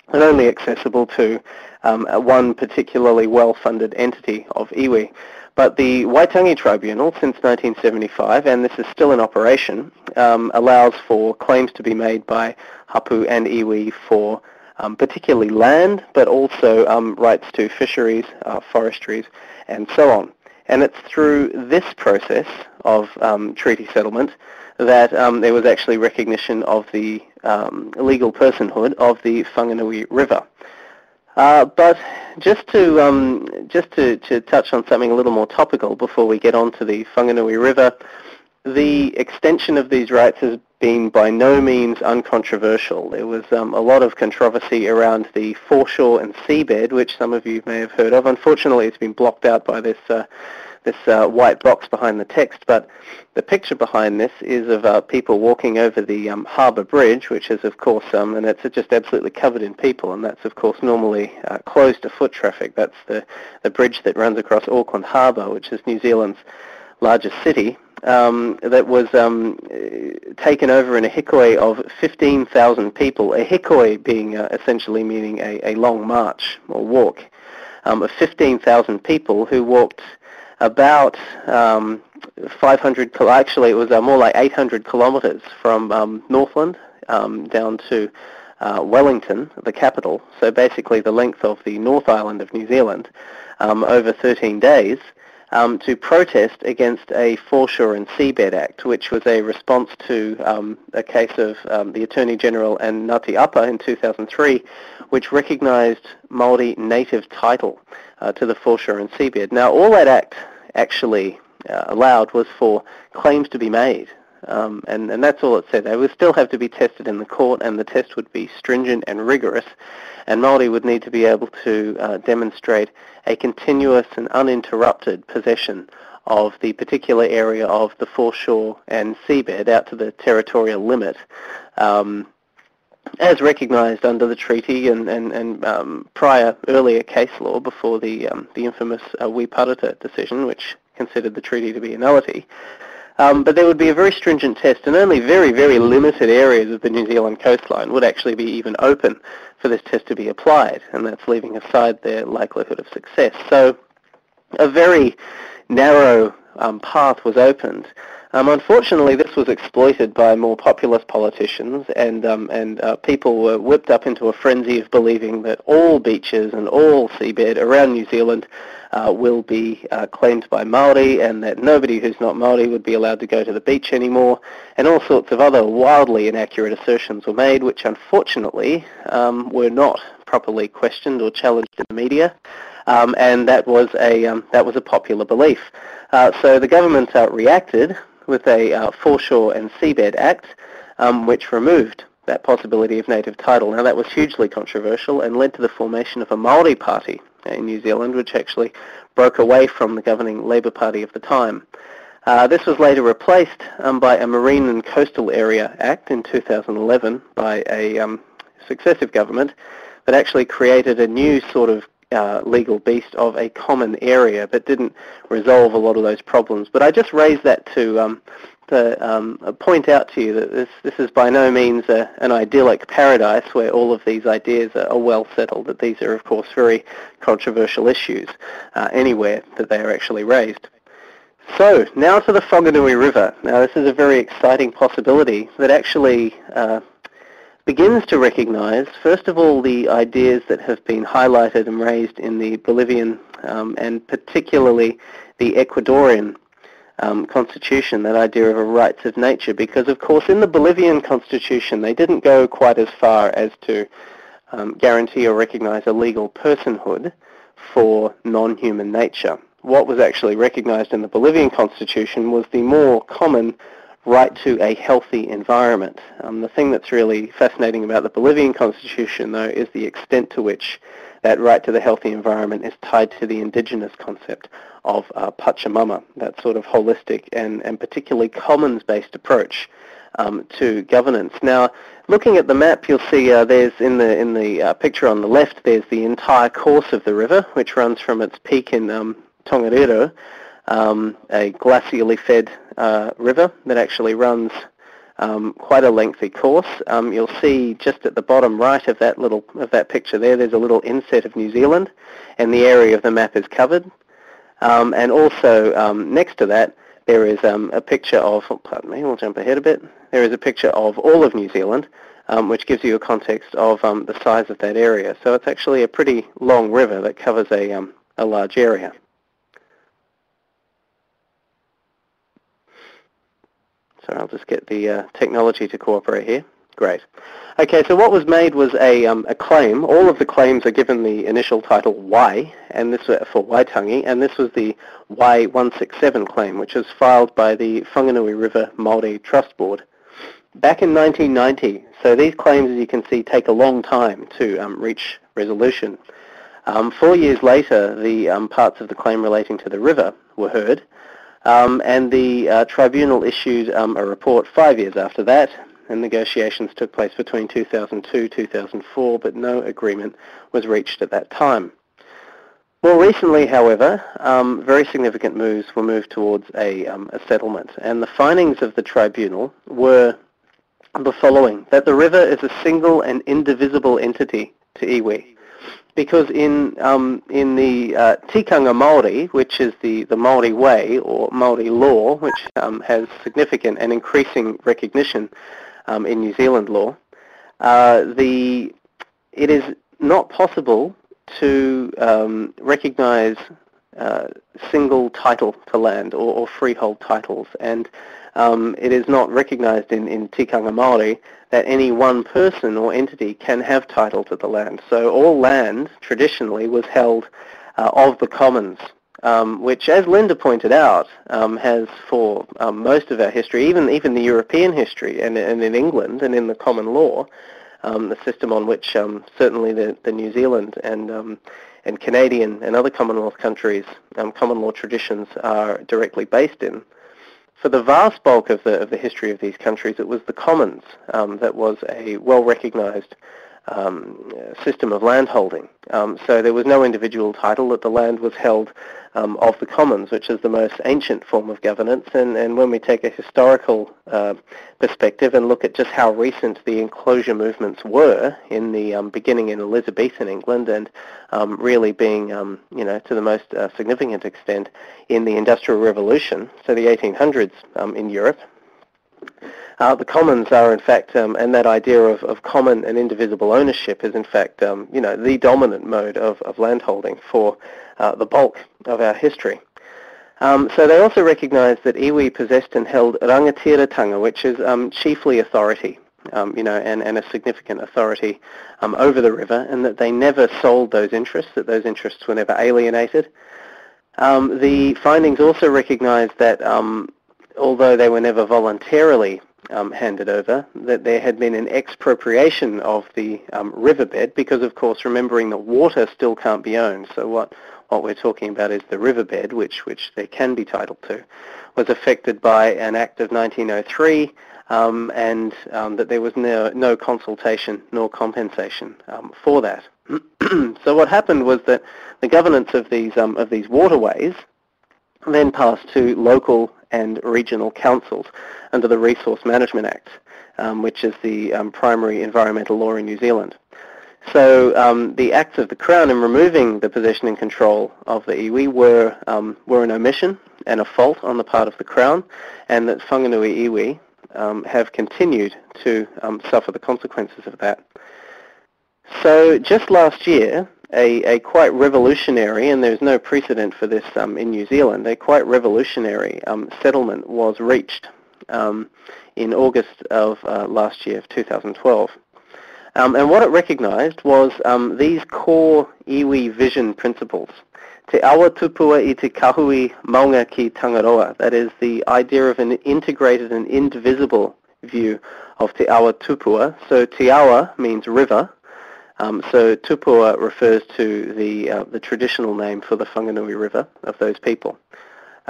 and only accessible to um, one particularly well-funded entity of iwi. But the Waitangi Tribunal, since nineteen seventy-five, and this is still in operation, um, allows for claims to be made by hapū and iwi for um, particularly land, but also um, rights to fisheries, uh, forestries, and so on. And it's through this process of um, treaty settlement that um, there was actually recognition of the um, legal personhood of the Whanganui River. Uh, but just to um, just to, to touch on something a little more topical before we get on to the Whanganui River, the extension of these rights has been by no means uncontroversial. There was um, a lot of controversy around the foreshore and seabed, which some of you may have heard of. Unfortunately, it's been blocked out by this uh, this uh, white box behind the text, but the picture behind this is of uh, people walking over the um, harbour bridge, which is of course, um, and it's just absolutely covered in people, and that's of course normally uh, closed to foot traffic. That's the, the bridge that runs across Auckland Harbour, which is New Zealand's largest city, um, that was um, taken over in a hikoi of fifteen thousand people, a hikoi being uh, essentially meaning a, a long march or walk, um, of fifteen thousand people who walked about um, five hundred, actually it was uh, more like eight hundred kilometres from um, Northland um, down to uh, Wellington, the capital, so basically the length of the North Island of New Zealand, um, over thirteen days, um, to protest against a Foreshore and Seabed Act, which was a response to um, a case of um, the Attorney General and Ngāti Apa in two thousand three, which recognised Māori native title uh, to the foreshore and seabed. Now, all that act actually uh, allowed was for claims to be made, um, and, and that's all it said. They would still have to be tested in the court, and the test would be stringent and rigorous, and Māori would need to be able to uh, demonstrate a continuous and uninterrupted possession of the particular area of the foreshore and seabed out to the territorial limit, um, as recognised under the treaty and, and, and um, prior earlier case law before the, um, the infamous uh, Waiparata decision, which considered the treaty to be a nullity. Um, but there would be a very stringent test, and only very, very limited areas of the New Zealand coastline would actually be even open for this test to be applied, and that's leaving aside their likelihood of success. So a very narrow um, path was opened. Um, unfortunately, this was exploited by more populist politicians, and um, and uh, people were whipped up into a frenzy of believing that all beaches and all seabed around New Zealand uh, will be uh, claimed by Māori, and that nobody who's not Māori would be allowed to go to the beach anymore, and all sorts of other wildly inaccurate assertions were made, which unfortunately um, were not properly questioned or challenged in the media, um, and that was a um, that was a popular belief. Uh, so the government uh, reacted with a uh, Foreshore and Seabed Act, um, which removed that possibility of native title. Now, that was hugely controversial and led to the formation of a Māori party in New Zealand, which actually broke away from the governing Labour Party of the time. Uh, this was later replaced um, by a Marine and Coastal Area Act in two thousand eleven by a um, successive government that actually created a new sort of Uh, legal beast of a common area, but didn't resolve a lot of those problems. But I just raised that to, um, to um, point out to you that this, this is by no means a, an idyllic paradise where all of these ideas are, are well settled, that these are of course very controversial issues uh, anywhere that they are actually raised. So now to the Whanganui River. Now this is a very exciting possibility that actually uh, begins to recognise, first of all, the ideas that have been highlighted and raised in the Bolivian um, and particularly the Ecuadorian um, constitution, that idea of a rights of nature, because of course in the Bolivian constitution they didn't go quite as far as to um, guarantee or recognise a legal personhood for non-human nature. What was actually recognised in the Bolivian constitution was the more common right to a healthy environment. Um, the thing that's really fascinating about the Bolivian constitution, though, is the extent to which that right to the healthy environment is tied to the indigenous concept of uh, Pachamama, that sort of holistic and, and particularly commons-based approach um, to governance. Now, looking at the map, you'll see uh, there's in the, in the uh, picture on the left, there's the entire course of the river, which runs from its peak in um, Tongariro, Um, a glacially fed uh, river that actually runs um, quite a lengthy course. Um, you'll see just at the bottom right of that little of that picture there, there's a little inset of New Zealand, and the area of the map is covered. Um, and also um, next to that, there is um, a picture of, oh, pardon me, we'll jump ahead a bit. There is a picture of all of New Zealand, um, which gives you a context of um, the size of that area. So it's actually a pretty long river that covers a, um, a large area. So I'll just get the uh, technology to cooperate here. Great. Okay, so what was made was a, um, a claim. All of the claims are given the initial title Wai, and this was for Waitangi, and this was the Wai one six seven claim, which was filed by the Whanganui River Māori Trust Board back in nineteen ninety. So these claims, as you can see, take a long time to um, reach resolution. Um, four years later, the um, parts of the claim relating to the river were heard, um, and the uh, tribunal issued um, a report five years after that. And negotiations took place between two thousand two and two thousand four, but no agreement was reached at that time. More recently, however, um, very significant moves were moved towards a, um, a settlement, and the findings of the tribunal were the following: that the river is a single and indivisible entity to iwi, because in um, in the uh, Tikanga Māori, which is the, the Māori way or Māori law, which um, has significant and increasing recognition Um, in New Zealand law, uh, the, it is not possible to um, recognise uh, single title to land or, or freehold titles, and um, it is not recognised in, in Tikanga Māori that any one person or entity can have title to the land. So all land traditionally was held uh, of the commons, Um, which, as Linda pointed out, um, has for um, most of our history, even even the European history, and, and in England and in the common law, um, the system on which um, certainly the, the New Zealand and um, and Canadian and other Commonwealth countries um, common law traditions are directly based in. For the vast bulk of the of the history of these countries, it was the commons um, that was a well-recognised Um, system of landholding. Um, so there was no individual title, that the land was held um, of the commons, which is the most ancient form of governance. And, and when we take a historical uh, perspective and look at just how recent the enclosure movements were, in the um, beginning in Elizabethan England, and um, really being, um, you know, to the most uh, significant extent in the Industrial Revolution, so the eighteen hundreds um, in Europe, Uh, the commons are in fact, um, and that idea of, of common and indivisible ownership is in fact, um, you know, the dominant mode of, of landholding for uh, the bulk of our history. Um, so they also recognised that iwi possessed and held rangatiratanga, which is um, chiefly authority, um, you know, and, and a significant authority um, over the river, and that they never sold those interests, that those interests were never alienated. Um, the findings also recognised that um, although they were never voluntarily Um, handed over, that there had been an expropriation of the um, riverbed, because of course, remembering that water still can't be owned, so what what we're talking about is the riverbed, which which they can be titled to, was affected by an act of nineteen oh three, um, and um, that there was no, no consultation nor compensation um, for that. So what happened was that the governance of these um, of these waterways then passed to local and regional councils under the Resource Management Act, um, which is the um, primary environmental law in New Zealand. So um, the acts of the Crown in removing the possession and control of the iwi were, um, were an omission and a fault on the part of the Crown, and that Whanganui iwi um, have continued to um, suffer the consequences of that. So just last year, A, a quite revolutionary, and there's no precedent for this um, in New Zealand, a quite revolutionary um, settlement was reached um, in August of uh, last year, of two thousand twelve. Um, and what it recognised was um, these core iwi vision principles. Te awa tupua I te kahui maunga ki tangaroa. That is the idea of an integrated and indivisible view of te awa tupua. So te awa means river. Um, so tupua refers to the, uh, the traditional name for the Whanganui River of those people.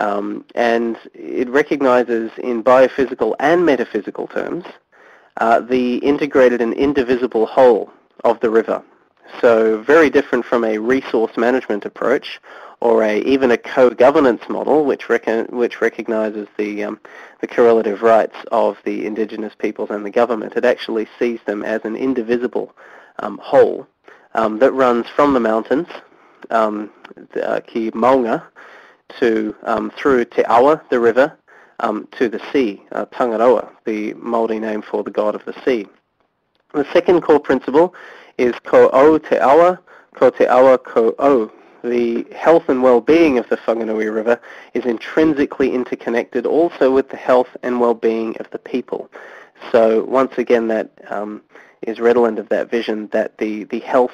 Um, and it recognises in biophysical and metaphysical terms uh, the integrated and indivisible whole of the river. So very different from a resource management approach or a, even a co-governance model which, rec which recognises the, um, the correlative rights of the Indigenous peoples and the government. It actually sees them as an indivisible um, whole um, that runs from the mountains, um, the, uh, Ki Maunga, to, um, through Te Awa, the river, um, to the sea, uh, Tangaroa, the Māori name for the god of the sea. The second core principle is Ko O Te Awa, Ko Te Awa Ko O. The health and well-being of the Whanganui River is intrinsically interconnected also with the health and well-being of the people. So once again, that um, is redolent of that vision that the, the health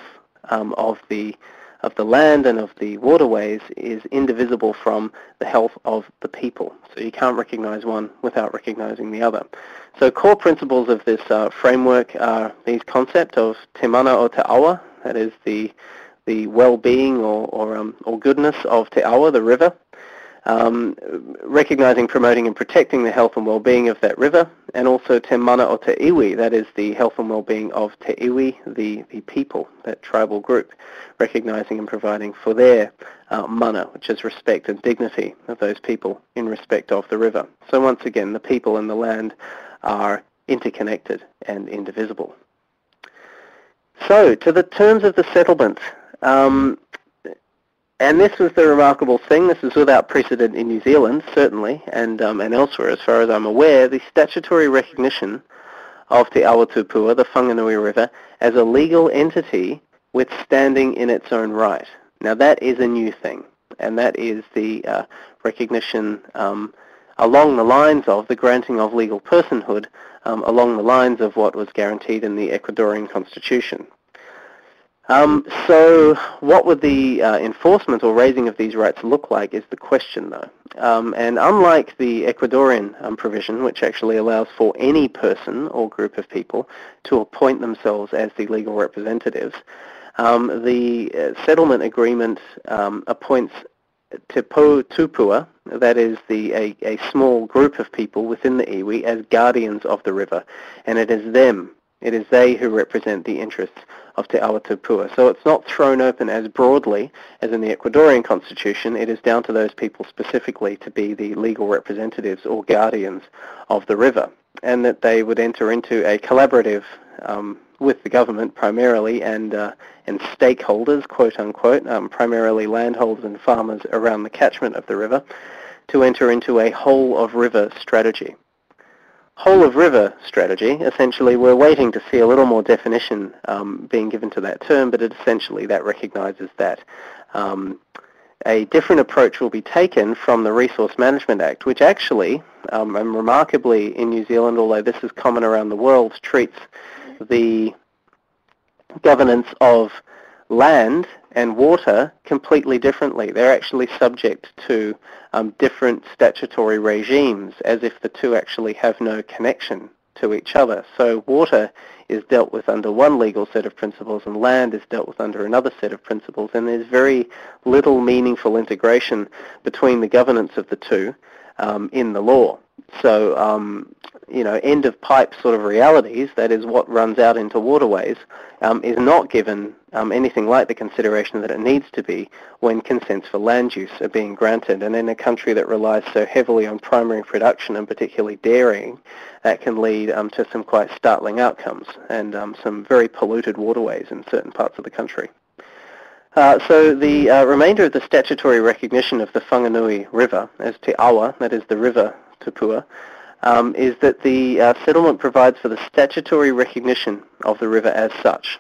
um, of, the, of the land and of the waterways is indivisible from the health of the people. So you can't recognize one without recognizing the other. So core principles of this uh, framework are these concept of Te Mana o Te Awa, that is the the well-being or, or, um, or goodness of Te Awa, the river, um, recognising, promoting and protecting the health and well-being of that river, and also Te Mana o Te Iwi, that is the health and well-being of Te Iwi, the, the people, that tribal group, recognising and providing for their uh, mana, which is respect and dignity of those people in respect of the river. So once again, the people and the land are interconnected and indivisible. So, to the terms of the settlement. Um, and this was the remarkable thing. This is without precedent in New Zealand, certainly, and um, and elsewhere, as far as I'm aware. The statutory recognition of Te Awa Tupua, the Whanganui River, as a legal entity with standing in its own right. Now, that is a new thing, and that is the uh, recognition um, along the lines of the granting of legal personhood, um, along the lines of what was guaranteed in the Ecuadorian constitution. Um, so what would the uh, enforcement or raising of these rights look like is the question, though. Um, and unlike the Ecuadorian um, provision, which actually allows for any person or group of people to appoint themselves as the legal representatives, um, the uh, settlement agreement um, appoints Te Pou Tupua, that is the, a, a small group of people within the iwi, as guardians of the river, and it is them. It is they who represent the interests of Te Awa Tupua. So it's not thrown open as broadly as in the Ecuadorian constitution. It is down to those people specifically to be the legal representatives or guardians of the river, and that they would enter into a collaborative um, with the government primarily and, uh, and stakeholders, quote-unquote, um, primarily landholders and farmers around the catchment of the river, to enter into a whole-of-river strategy. Whole-of-river strategy, essentially, we're waiting to see a little more definition um, being given to that term, but it essentially that recognises that um, a different approach will be taken from the Resource Management Act, which actually, um, and remarkably in New Zealand, although this is common around the world, treats the governance of land and water completely differently. They're actually subject to um, different statutory regimes, as if the two actually have no connection to each other. So water is dealt with under one legal set of principles and land is dealt with under another set of principles, and there's very little meaningful integration between the governance of the two um, in the law. So, um, you know, end-of-pipe sort of realities, that is what runs out into waterways, um, is not given um, anything like the consideration that it needs to be when consents for land use are being granted. And in a country that relies so heavily on primary production and particularly dairying, that can lead um, to some quite startling outcomes and um, some very polluted waterways in certain parts of the country. Uh, so the uh, remainder of the statutory recognition of the Whanganui River as Te Awa, that is the river Tupua, um, is that the uh, settlement provides for the statutory recognition of the river as such.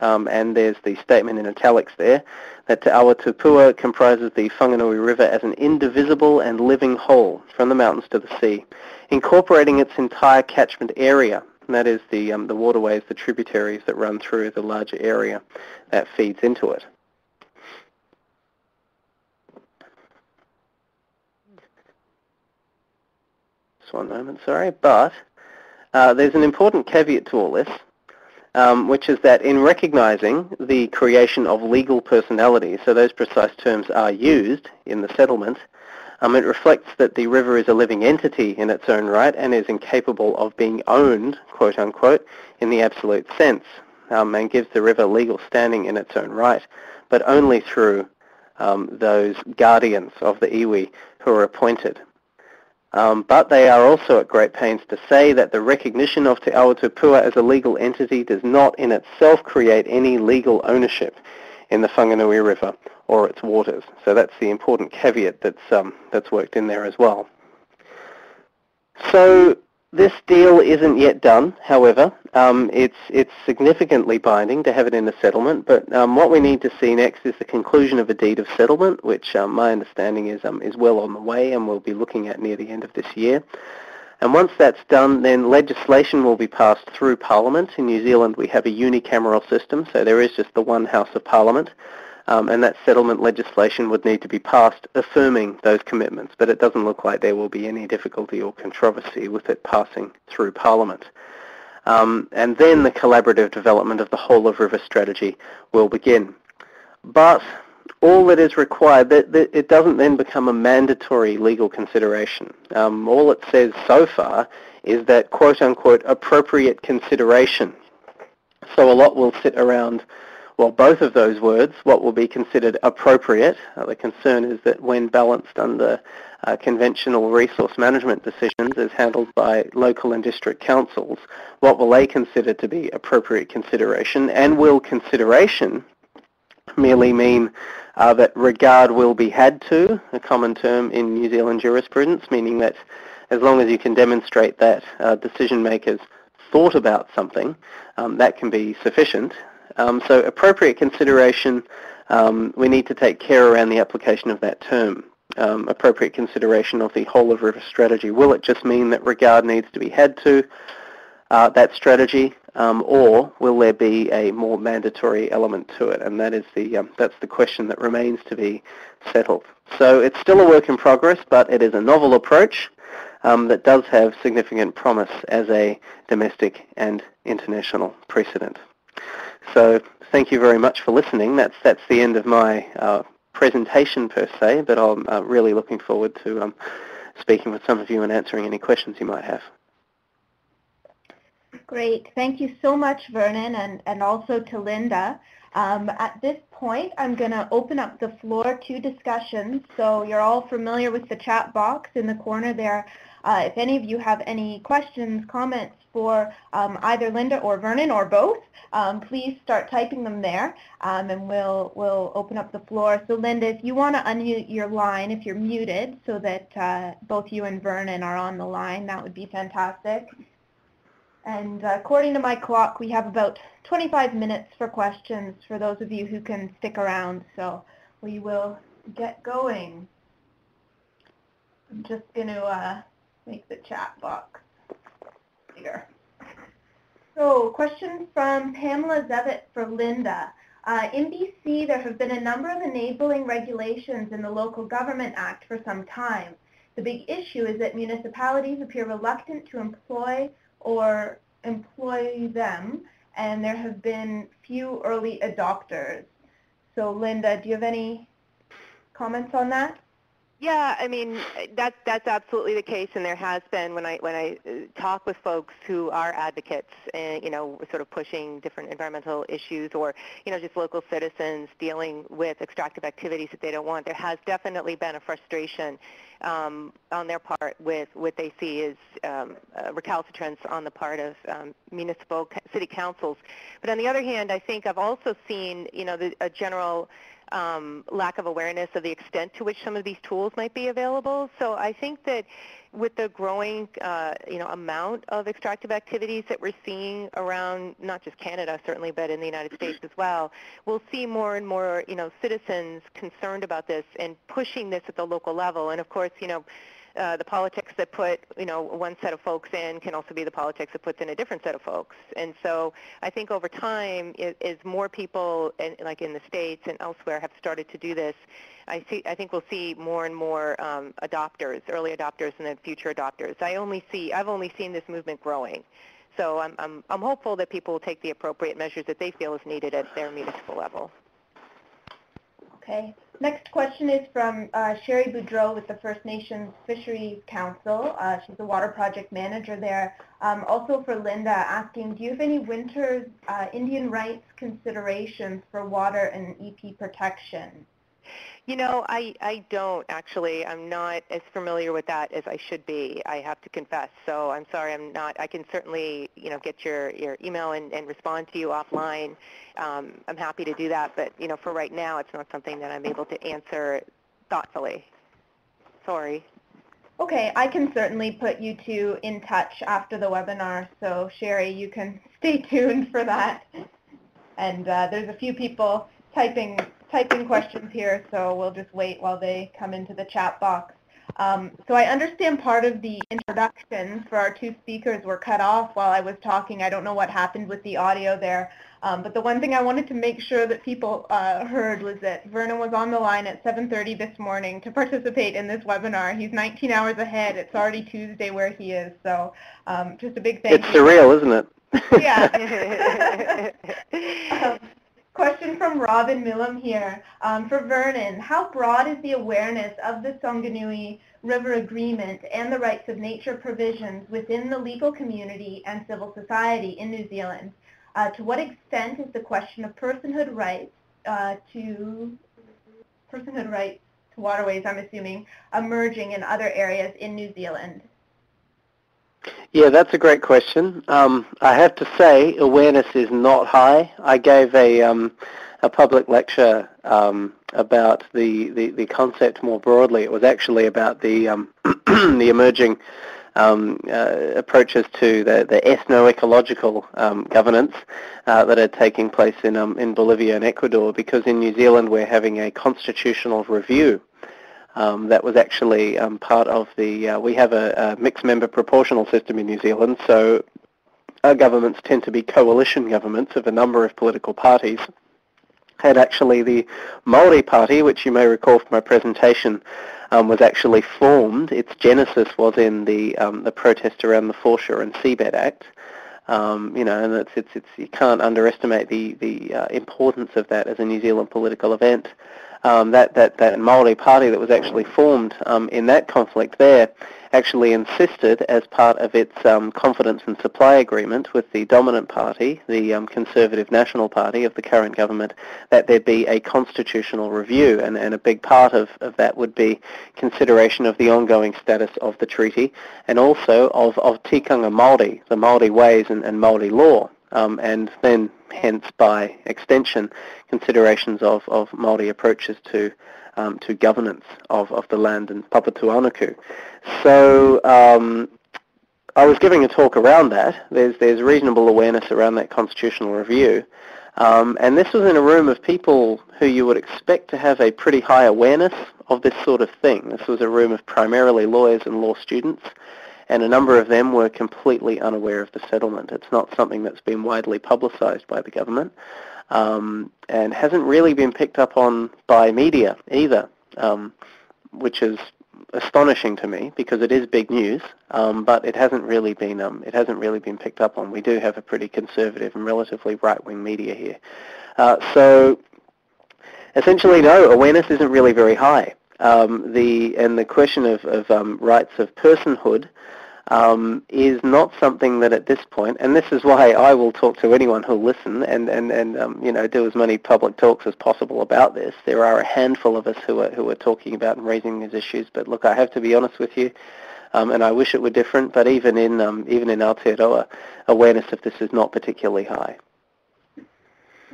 Um, and there's the statement in italics there, that Te Awa Tupua comprises the Whanganui River as an indivisible and living whole from the mountains to the sea, incorporating its entire catchment area, and that is the, um, the waterways, the tributaries that run through the larger area that feeds into it. One moment, sorry, but uh, there's an important caveat to all this, um, which is that in recognising the creation of legal personality, so those precise terms are used in the settlement, um, it reflects that the river is a living entity in its own right and is incapable of being owned, quote-unquote, in the absolute sense. um, and gives the river legal standing in its own right, but only through um, those guardians of the iwi who are appointed. Um, but they are also at great pains to say that the recognition of Te Awa Tupua as a legal entity does not in itself create any legal ownership in the Whanganui River or its waters. So that's the important caveat that's, um, that's worked in there as well. So this deal isn't yet done, however. Um, it's, it's significantly binding to have it in a settlement, but um, what we need to see next is the conclusion of a deed of settlement, which um, my understanding is, um, is well on the way and we'll be looking at near the end of this year. And once that's done, then legislation will be passed through Parliament. In New Zealand we have a unicameral system, so there is just the one House of Parliament, um, and that settlement legislation would need to be passed affirming those commitments, but it doesn't look like there will be any difficulty or controversy with it passing through Parliament. Um, and then the collaborative development of the whole of river strategy will begin. But all that is required, that, that it doesn't then become a mandatory legal consideration. Um, all it says so far is that quote-unquote appropriate consideration. So a lot will sit around, well, both of those words, what will be considered appropriate. Uh, the concern is that when balanced under uh, conventional resource management decisions as handled by local and district councils, what will they consider to be appropriate consideration, and will consideration merely mean uh, that regard will be had to, a common term in New Zealand jurisprudence, meaning that as long as you can demonstrate that uh, decision makers thought about something, um, that can be sufficient. Um, so appropriate consideration, um, we need to take care around the application of that term. Um, appropriate consideration of the whole of river strategy. Will it just mean that regard needs to be had to uh, that strategy? Um, or will there be a more mandatory element to it? And that is the, um, that's the question that remains to be settled. So it's still a work in progress, but it is a novel approach um, that does have significant promise as a domestic and international precedent. So thank you very much for listening. That's, that's the end of my uh, presentation per se, but I'm uh, really looking forward to um, speaking with some of you and answering any questions you might have. Great. Thank you so much, Vernon, and, and also to Linda. Um, at this point, I'm going to open up the floor to discussions. So you're all familiar with the chat box in the corner there. Uh, if any of you have any questions, comments for um, either Linda or Vernon or both, um, please start typing them there, um, and we'll, we'll open up the floor. So Linda, if you want to unmute your line, if you're muted, so that uh, both you and Vernon are on the line, that would be fantastic. And according to my clock, we have about twenty-five minutes for questions for those of you who can stick around. So we will get going. I'm just going to uh, make the chat box bigger. So, question from Pamela Zevitt for Linda. Uh, in B C, there have been a number of enabling regulations in the Local Government Act for some time. The big issue is that municipalities appear reluctant to employ or employ them, and there have been few early adopters. So Linda, do you have any comments on that? Yeah, I mean, that, that's absolutely the case, and there has been, when I, when I talk with folks who are advocates, and, you know, sort of pushing different environmental issues, or, you know, just local citizens dealing with extractive activities that they don't want, there has definitely been a frustration um, on their part with what they see as um, uh, recalcitrance on the part of um, municipal city councils. But on the other hand, I think I've also seen, you know, the, a general Um, lack of awareness of the extent to which some of these tools might be available. So I think that with the growing uh, you know, amount of extractive activities that we're seeing around, not just Canada certainly, but in the United States as well, we'll see more and more, you know, citizens concerned about this and pushing this at the local level. And of course, you know, Uh, the politics that put, you know, one set of folks in can also be the politics that puts in a different set of folks. And so I think over time, as more people, in, like in the States and elsewhere, have started to do this, I, see, I think we'll see more and more um, adopters, early adopters, and then future adopters. I only see, I've only seen this movement growing. So I'm, I'm, I'm hopeful that people will take the appropriate measures that they feel is needed at their municipal level. Okay. Next question is from uh, Sherry Boudreau with the First Nations Fisheries Council. Uh, she's a water project manager there. Um, also for Linda, asking, do you have any winter uh, Indian rights considerations for water and E P protection? You know, I, I don't actually. I'm not as familiar with that as I should be, I have to confess. So I'm sorry, I'm not. I can certainly, you know, get your, your email and, and respond to you offline. Um, I'm happy to do that, but, you know, for right now, it's not something that I'm able to answer thoughtfully. Sorry. Okay, I can certainly put you two in touch after the webinar. So, Sherry, you can stay tuned for that. And uh, there's a few people typing typing questions here, so we'll just wait while they come into the chat box. Um, so I understand part of the introductions for our two speakers were cut off while I was talking. I don't know what happened with the audio there, um, but the one thing I wanted to make sure that people uh, heard was that Vernon was on the line at seven thirty this morning to participate in this webinar. He's nineteen hours ahead. It's already Tuesday where he is, so um, just a big thank you. It's surreal, isn't it? Yeah. um, Question from Robin Milam here. Um, for Vernon, how broad is the awareness of the Whanganui River Agreement and the rights of nature provisions within the legal community and civil society in New Zealand? Uh, to what extent is the question of personhood rights uh, to personhood rights to waterways, I'm assuming, emerging in other areas in New Zealand? Yeah, that's a great question. Um, I have to say, awareness is not high. I gave a um, a public lecture um, about the, the the concept more broadly. It was actually about the um, the emerging um, uh, approaches to the, the ethno-ecological um, governance uh, that are taking place in um, in Bolivia and Ecuador. Because in New Zealand, we're having a constitutional review. Um, that was actually um, part of the, uh, we have a, a mixed-member proportional system in New Zealand, so our governments tend to be coalition governments of a number of political parties. Had actually the Māori Party, which you may recall from my presentation, um, was actually formed. Its genesis was in the, um, the protest around the Foreshore and Seabed Act. Um, you know, and it's, it's, it's, you can't underestimate the, the uh, importance of that as a New Zealand political event. Um, that, that, that Māori party that was actually formed um, in that conflict there actually insisted as part of its um, confidence and supply agreement with the dominant party, the um, Conservative National Party of the current government, that there be a constitutional review, and, and a big part of, of that would be consideration of the ongoing status of the treaty and also of, of Tikanga Māori, the Māori ways and, and Māori law. Um, and then, hence, by extension, considerations of, of Māori approaches to um, to governance of, of the land in Papatūānuku. So um, I was giving a talk around that. There's there's reasonable awareness around that constitutional review, um, and this was in a room of people who you would expect to have a pretty high awareness of this sort of thing. This was a room of primarily lawyers and law students. And a number of them were completely unaware of the settlement. It's not something that's been widely publicized by the government, um, and hasn't really been picked up on by media either, um, which is astonishing to me because it is big news, um, but it hasn't really been um, it hasn't really been picked up on. We do have a pretty conservative and relatively right-wing media here, uh, so essentially, no, awareness isn't really very high. Um, the and the question of, of um, rights of personhood um, is not something that at this point, and this is why I will talk to anyone who'll listen and and and um, you know, do as many public talks as possible about this. There are a handful of us who are who are talking about and raising these issues. But look, I have to be honest with you, um, and I wish it were different. But even in um, even in Aotearoa, awareness of this is not particularly high.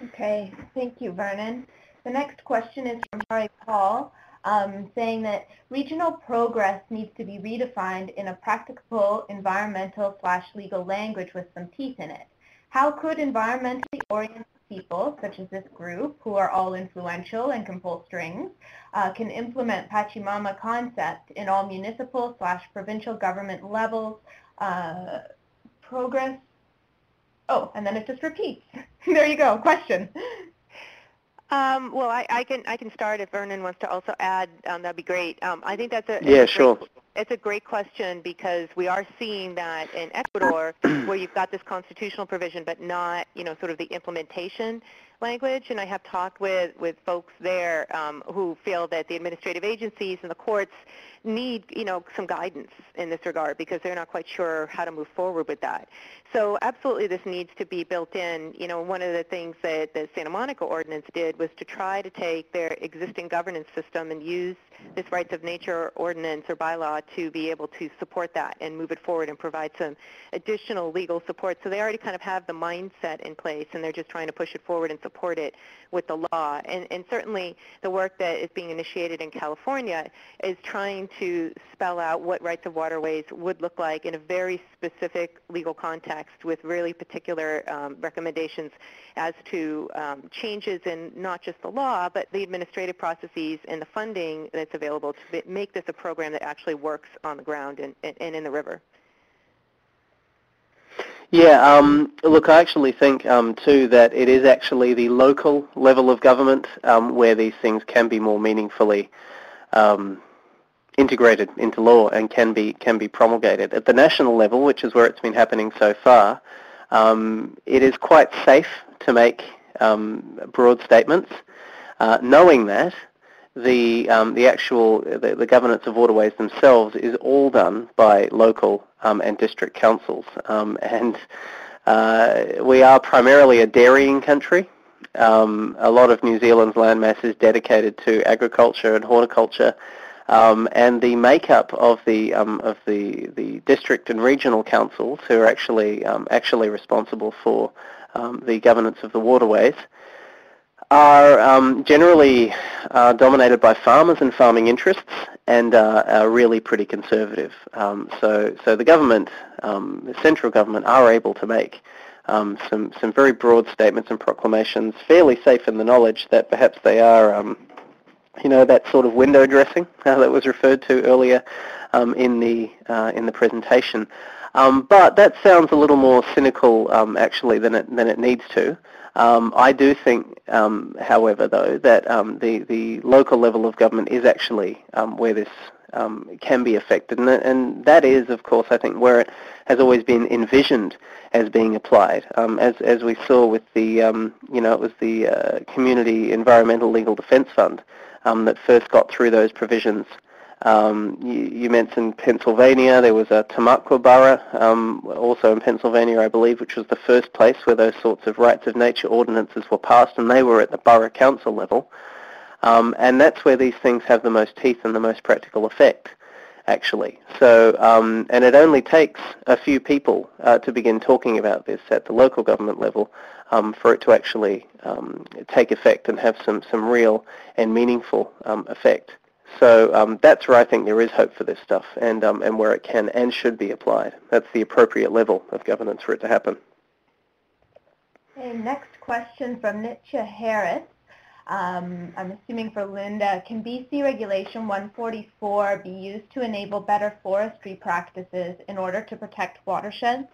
Okay, thank you, Vernon. The next question is from Harry Paul. Um, saying that regional progress needs to be redefined in a practicable environmental slash legal language with some teeth in it. How could environmentally oriented people, such as this group, who are all influential and can pull strings, uh, can implement Pachamama concept in all municipal slash provincial government levels, uh, progress, oh, and then it just repeats. There you go, question. Um, well, I, I can I can start if Vernon wants to also add. Um, that'd be great. Um, I think that's a yeah, sure. It's a great question because we are seeing that in Ecuador, where you've got this constitutional provision, but not, you know, sort of the implementation. language, and I have talked with, with folks there um, who feel that the administrative agencies and the courts need, you know, some guidance in this regard because they're not quite sure how to move forward with that. So absolutely this needs to be built in. You know, one of the things that the Santa Monica ordinance did was to try to take their existing governance system and use this rights of nature ordinance or bylaw to be able to support that and move it forward and provide some additional legal support. So they already kind of have the mindset in place, and they're just trying to push it forward and support it with the law. And, and certainly the work that is being initiated in California is trying to spell out what rights of waterways would look like in a very specific legal context with really particular um, recommendations as to um, changes in not just the law, but the administrative processes and the funding that's available to make this a program that actually works on the ground and, and in the river. Yeah, um, look, I actually think um, too that it is actually the local level of government um, where these things can be more meaningfully um, integrated into law and can be can be promulgated. At the national level, which is where it's been happening so far, um, it is quite safe to make um, broad statements, uh, knowing that the um, the actual the, the governance of waterways themselves is all done by local um, and district councils, um, and uh, we are primarily a dairying country. Um, a lot of New Zealand's landmass is dedicated to agriculture and horticulture, um, and the makeup of the um, of the the district and regional councils who are actually um, actually responsible for um, the governance of the waterways are um, generally uh, dominated by farmers and farming interests, and uh, are really pretty conservative. Um, so, so the government, um, the central government, are able to make um, some some very broad statements and proclamations, fairly safe in the knowledge that perhaps they are, um, you know, that sort of window dressing uh, that was referred to earlier um, in the uh, in the presentation. Um, but that sounds a little more cynical, um, actually, than it than it needs to. Um, I do think, um, however, though, that um, the, the local level of government is actually um, where this um, can be affected. And, and that is, of course, I think where it has always been envisioned as being applied. Um, as, as we saw with the, um, you know, it was the uh, Community Environmental Legal Defence Fund um, that first got through those provisions. Um, you, you mentioned Pennsylvania. There was a Tamaqua Borough, um, also in Pennsylvania, I believe, which was the first place where those sorts of rights of nature ordinances were passed, and they were at the borough council level. Um, and that's where these things have the most teeth and the most practical effect, actually. So, um, and it only takes a few people uh, to begin talking about this at the local government level um, for it to actually um, take effect and have some, some real and meaningful um, effect. So um, that's where I think there is hope for this stuff, and, um, and where it can and should be applied. That's the appropriate level of governance for it to happen. Okay, next question from Nitya Harris. Um, I'm assuming for Linda. Can B C Regulation one forty-four be used to enable better forestry practices in order to protect watersheds?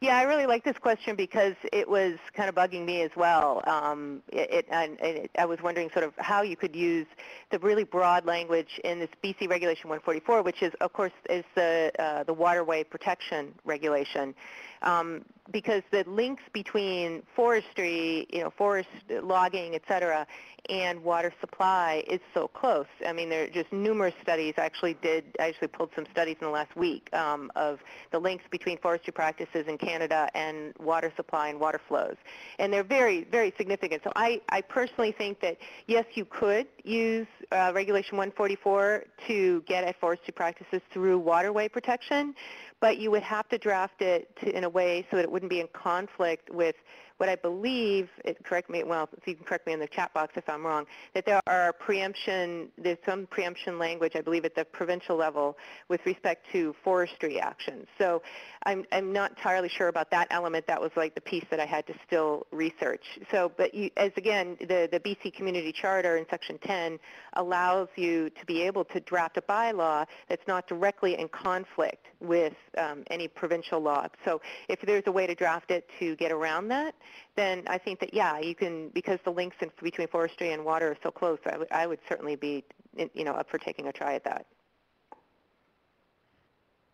Yeah, I really like this question because it was kind of bugging me as well. Um, it, it, and it, I was wondering sort of how you could use the really broad language in this B C Regulation one forty-four, which is, of course, is the, uh, the waterway protection regulation. Um, because the links between forestry, you know, forest logging, et cetera, and water supply is so close. I mean, there are just numerous studies. I actually did, I actually pulled some studies in the last week um, of the links between forestry practices in Canada and water supply and water flows. And they're very, very significant. So I, I personally think that, yes, you could use uh, Regulation one forty-four to get at forestry practices through waterway protection, but you would have to draft it to, in a way so that it wouldn't be in conflict with what I believe, it, correct me, well, if you can correct me in the chat box if I'm wrong, that there are preemption, there's some preemption language, I believe, at the provincial level with respect to forestry actions. So I'm, I'm not entirely sure about that element. That was like the piece that I had to still research. So, but you, as again, the, the B C Community Charter in Section ten allows you to be able to draft a bylaw that's not directly in conflict with um, any provincial law. So if there's a way to draft it to get around that, then I think that, yeah, you can, because the links in, between forestry and water are so close, I, I would certainly be, you know, up for taking a try at that.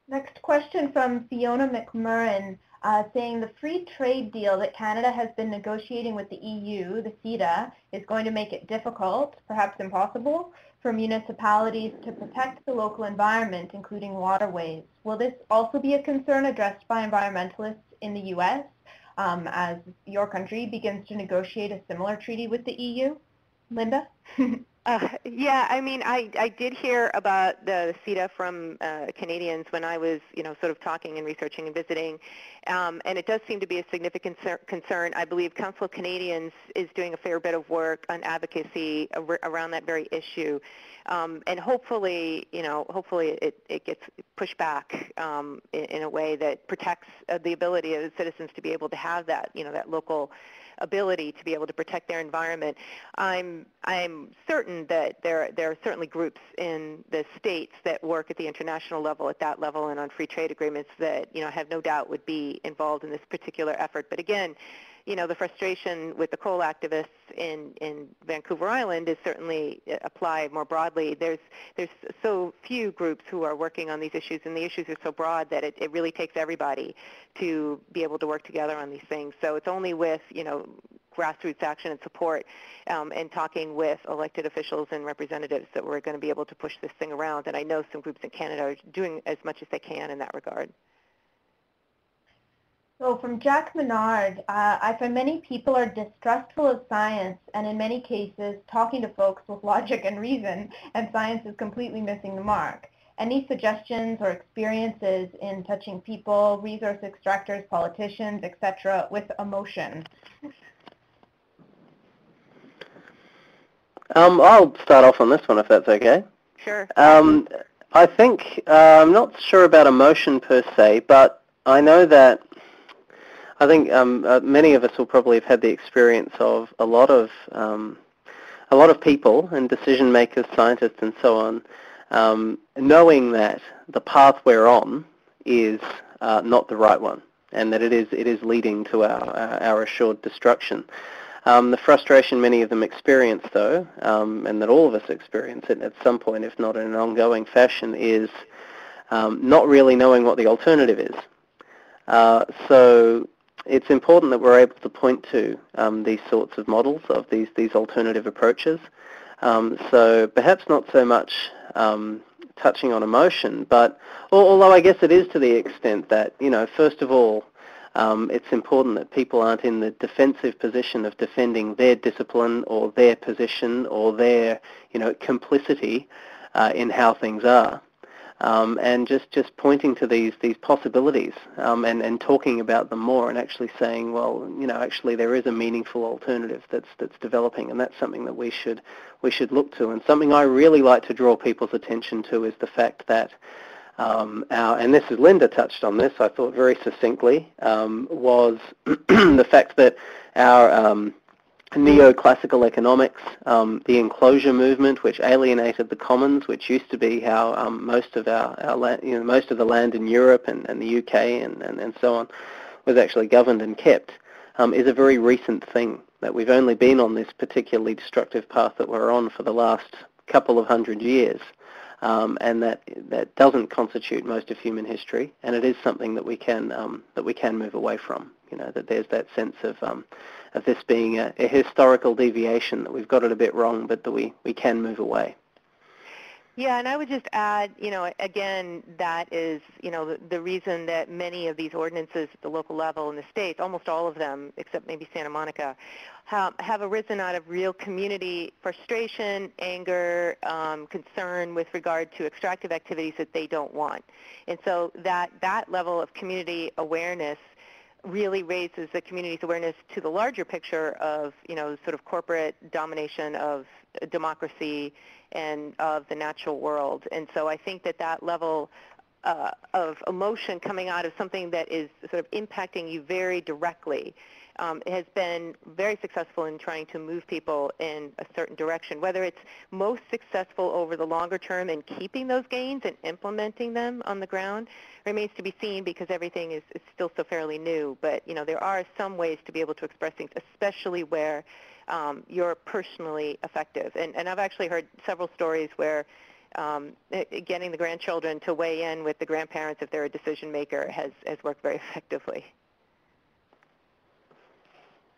Next question from Fiona McMurrin. uh, saying the free trade deal that Canada has been negotiating with the E U, the CETA, is going to make it difficult, perhaps impossible, for municipalities to protect the local environment, including waterways. Will this also be a concern addressed by environmentalists in the U S um, as your country begins to negotiate a similar treaty with the E U? Linda? Uh, yeah, I mean, I, I did hear about the CETA from uh, Canadians when I was, you know, sort of talking and researching and visiting, um, and it does seem to be a significant concern. I believe Council of Canadians is doing a fair bit of work on advocacy ar around that very issue, um, and hopefully, you know, hopefully it, it gets pushed back um, in, in a way that protects uh, the ability of citizens to be able to have that, you know, that local ability to be able to protect their environment. I'm I'm certain that there there are certainly groups in the states that work at the international level, at that level, and on free trade agreements that, you know, have no doubt would be involved in this particular effort. But again, you know, the frustration with the coal activists in in Vancouver Island is certainly apply more broadly. There's there's so few groups who are working on these issues, and the issues are so broad that it, it really takes everybody to be able to work together on these things. So it's only with, you know, grassroots action and support, um, and talking with elected officials and representatives that we're going to be able to push this thing around. And I know some groups in Canada are doing as much as they can in that regard. So from Jack Menard, uh, I find many people are distrustful of science, and in many cases talking to folks with logic and reason, and science is completely missing the mark. Any suggestions or experiences in touching people, resource extractors, politicians, et cetera, with emotion? Um, I'll start off on this one if that's okay. Sure. Um, I think, uh, I'm not sure about emotion per se, but I know that I think um, uh, many of us will probably have had the experience of a lot of um, a lot of people and decision makers, scientists, and so on, um, knowing that the path we're on is uh, not the right one, and that it is it is leading to our uh, our assured destruction. Um, the frustration many of them experience, though, um, and that all of us experience it at some point, if not in an ongoing fashion, is um, not really knowing what the alternative is. Uh, so. It's important that we're able to point to um, these sorts of models of these these alternative approaches. Um, so perhaps not so much um, touching on emotion, but although I guess it is to the extent that, you know, first of all, um, it's important that people aren't in the defensive position of defending their discipline or their position or their, you know, complicity uh, in how things are. Um, and just, just pointing to these these possibilities um, and, and talking about them more, and actually saying, well, you know, actually there is a meaningful alternative that's that's developing, and that's something that we should we should look to. And something I really like to draw people's attention to is the fact that um, our, and this is Linda touched on this, I thought very succinctly, um, was the fact that our um, neoclassical economics, um, the enclosure movement, which alienated the commons, which used to be how um, most of our, our land, you know, most of the land in Europe and, and the U K and, and, and so on, was actually governed and kept, um, is a very recent thing. That we've only been on this particularly destructive path that we're on for the last couple of hundred years, um, and that that doesn't constitute most of human history, and it is something that we can um, that we can move away from. You know, that there's that sense of um, of this being a, a historical deviation, that we've got it a bit wrong, but that we, we can move away. Yeah, and I would just add, you know, again, that is, you know, the, the reason that many of these ordinances at the local level in the states, almost all of them, except maybe Santa Monica, have, have arisen out of real community frustration, anger, um, concern with regard to extractive activities that they don't want. And so that, that level of community awareness really raises the community's awareness to the larger picture of, you know, sort of corporate domination of democracy and of the natural world. And so I think that that level uh, of emotion coming out of something that is sort of impacting you very directly um, has been very successful in trying to move people in a certain direction. Whether it's most successful over the longer term in keeping those gains and implementing them on the ground remains to be seen, because everything is, is still so fairly new. But, you know, there are some ways to be able to express things, especially where um, you're personally effective. And, and I've actually heard several stories where um, getting the grandchildren to weigh in with the grandparents if they're a decision maker has, has worked very effectively.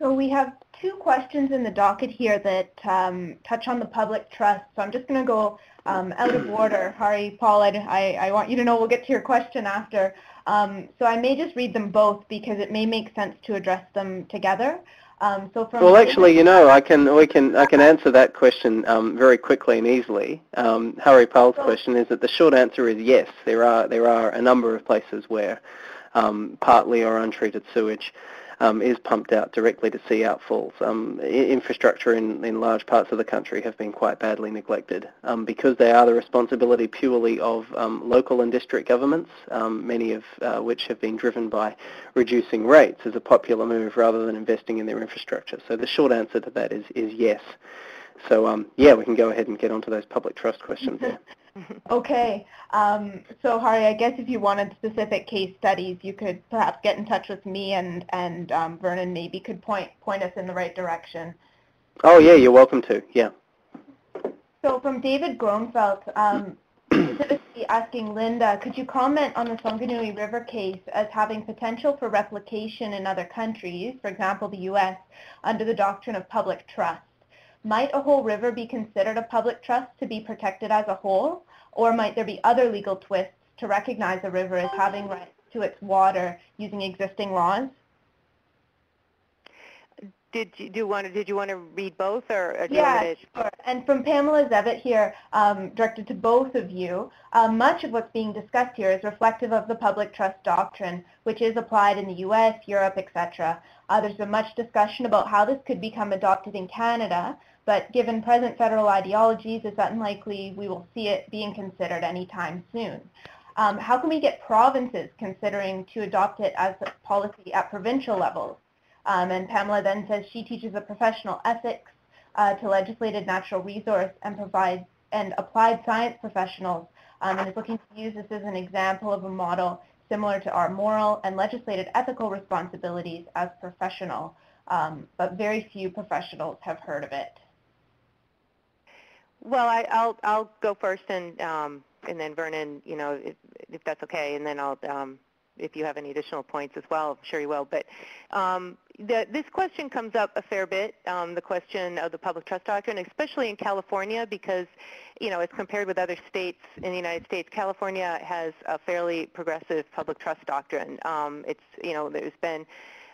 So we have two questions in the docket here that um, touch on the public trust. So I'm just going to go um, out of order. Hari, Paul, I, I, I want you to know we'll get to your question after. Um, so I may just read them both because it may make sense to address them together. Um, so from well, actually, you know, I can we can I can answer that question um, very quickly and easily. Um, Hari Pal's so, question is that the short answer is yes. There are there are a number of places where um, partly or untreated sewage Um, is pumped out directly to sea outfalls. Um, infrastructure in, in large parts of the country have been quite badly neglected. Um, because they are the responsibility purely of um, local and district governments, um, many of uh, which have been driven by reducing rates as a popular move rather than investing in their infrastructure. So the short answer to that is, is yes. So um, yeah, we can go ahead and get onto those public trust questions there. Okay. Um, so Hari, I guess if you wanted specific case studies, you could perhaps get in touch with me and, and um, Vernon maybe could point, point us in the right direction. Oh yeah, you're welcome to, yeah. So from David Gromfeld, um, specifically asking Linda, could you comment on the Whanganui River case as having potential for replication in other countries, for example the U S, under the doctrine of public trust? Might a whole river be considered a public trust to be protected as a whole, or might there be other legal twists to recognize a river as having rights to its water using existing laws? Did you, do you want to, did you want to read both? Or, or yeah, sure. And from Pamela Zevitt here, um, directed to both of you, uh, much of what's being discussed here is reflective of the public trust doctrine, which is applied in the U S, Europe, et cetera. Uh, there's been much discussion about how this could become adopted in Canada, but given present federal ideologies, it's unlikely we will see it being considered anytime soon. Um, how can we get provinces considering to adopt it as a policy at provincial levels? Um, and Pamela then says she teaches a professional ethics uh, to legislated natural resource and provides and applied science professionals um, and is looking to use this as an example of a model similar to our moral and legislated ethical responsibilities as professional, um, but very few professionals have heard of it. Well, I, I'll I'll go first, and um, and then Vernon, you know, if, if that's okay, and then I'll. Um, if you have any additional points as well, I'm sure you will. But um, the, this question comes up a fair bit, um, the question of the public trust doctrine, especially in California, because, you know, as compared with other states in the United States, California has a fairly progressive public trust doctrine. Um, it's, you know, there's been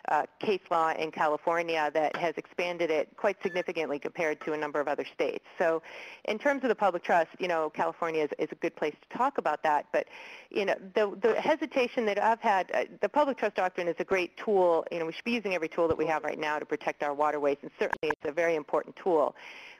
uh, case law in California that has expanded it quite significantly compared to a number of other states. So in terms of the public trust, you know, California is, is a good place to talk about that. But, you know, the, the hesitation that I've had, uh, the public trust doctrine is a great tool. You know, we should be using every tool that we have right now to protect our waterways, and certainly it's a very important tool.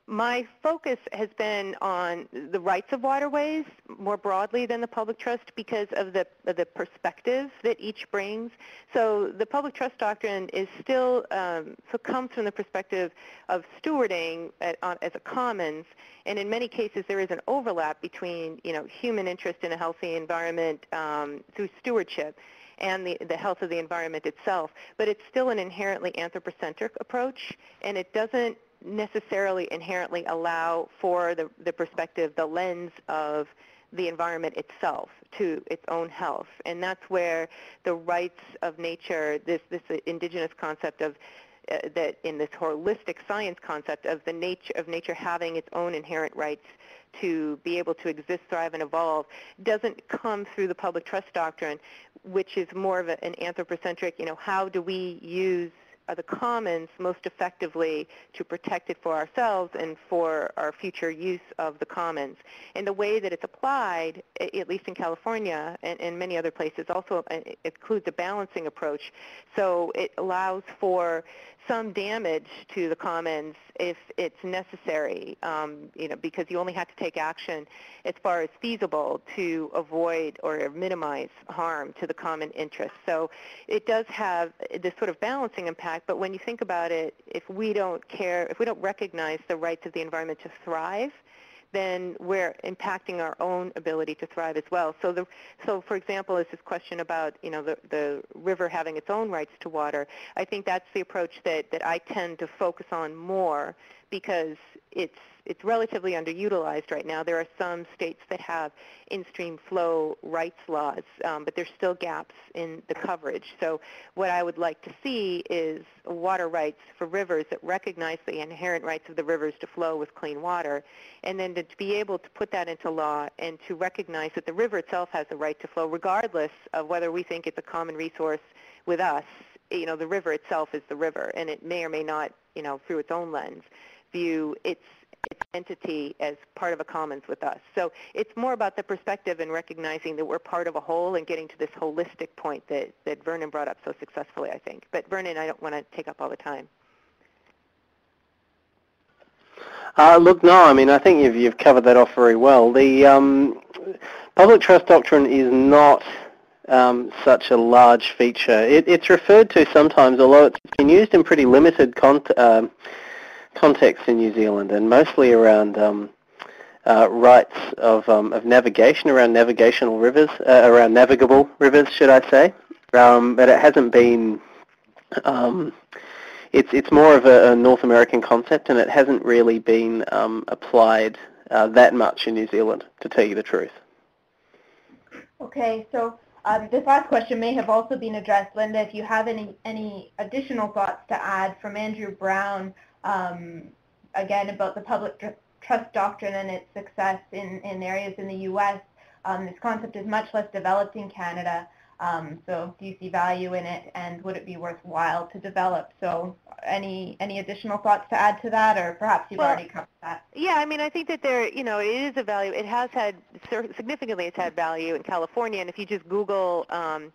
My focus has been on the rights of waterways more broadly than the public trust because of the, of the perspective that each brings. So the public trust doctrine is still, um, so comes from the perspective of stewarding at, on, as a commons, and in many cases there is an overlap between, you know, human interest in a healthy environment um, through stewardship and the, the health of the environment itself, but it's still an inherently anthropocentric approach, and it doesn't necessarily inherently allow for the, the perspective, the lens of the environment itself to its own health. And that's where the rights of nature, this, this indigenous concept of uh, that in this holistic science concept of the nature of nature having its own inherent rights to be able to exist, thrive, and evolve doesn't come through the public trust doctrine, which is more of a, an anthropocentric, you know, how do we use are the commons most effectively to protect it for ourselves and for our future use of the commons. And the way that it's applied, at least in California and, and many other places, also includes a balancing approach. So it allows for some damage to the commons if it's necessary, um, you know, because you only have to take action as far as feasible to avoid or minimize harm to the common interest. So it does have this sort of balancing impact, but when you think about it, if we don't care, if we don't recognize the rights of the environment to thrive, then we're impacting our own ability to thrive as well. So, the, so for example, is this question about, you know, the, the river having its own rights to water. I think that's the approach that, that I tend to focus on more because it's it's relatively underutilized right now. There are some states that have in-stream flow rights laws, um, but there's still gaps in the coverage. So what I would like to see is water rights for rivers that recognize the inherent rights of the rivers to flow with clean water, and then to be able to put that into law and to recognize that the river itself has the right to flow regardless of whether we think it's a common resource with us. You know, the river itself is the river, and it may or may not, you know, through its own lens, view its its entity as part of a commons with us. So it's more about the perspective and recognizing that we're part of a whole and getting to this holistic point that, that Vernon brought up so successfully, I think. But Vernon, I don't want to take up all the time. Uh, look, no, I mean, I think you've, you've covered that off very well. The um, public trust doctrine is not um, such a large feature. It, it's referred to sometimes, although it's been used in pretty limited con uh, context in New Zealand, and mostly around um, uh, rights of, um, of navigation, around navigational rivers, uh, around navigable rivers, should I say. Um, but it hasn't been... Um, It's, it's more of a, a North American concept, and it hasn't really been um, applied uh, that much in New Zealand, to tell you the truth. Okay, so um, this last question may have also been addressed. Linda, if you have any, any additional thoughts to add from Andrew Brown, um, again, about the public tr trust doctrine and its success in, in areas in the U S, um, this concept is much less developed in Canada. Um, so do you see value in it, and would it be worthwhile to develop? So any any additional thoughts to add to that, or perhaps you've well, already covered that? Yeah, I mean, I think that there, you know, it is a value. It has had, significantly it's had value in California, and if you just Google um,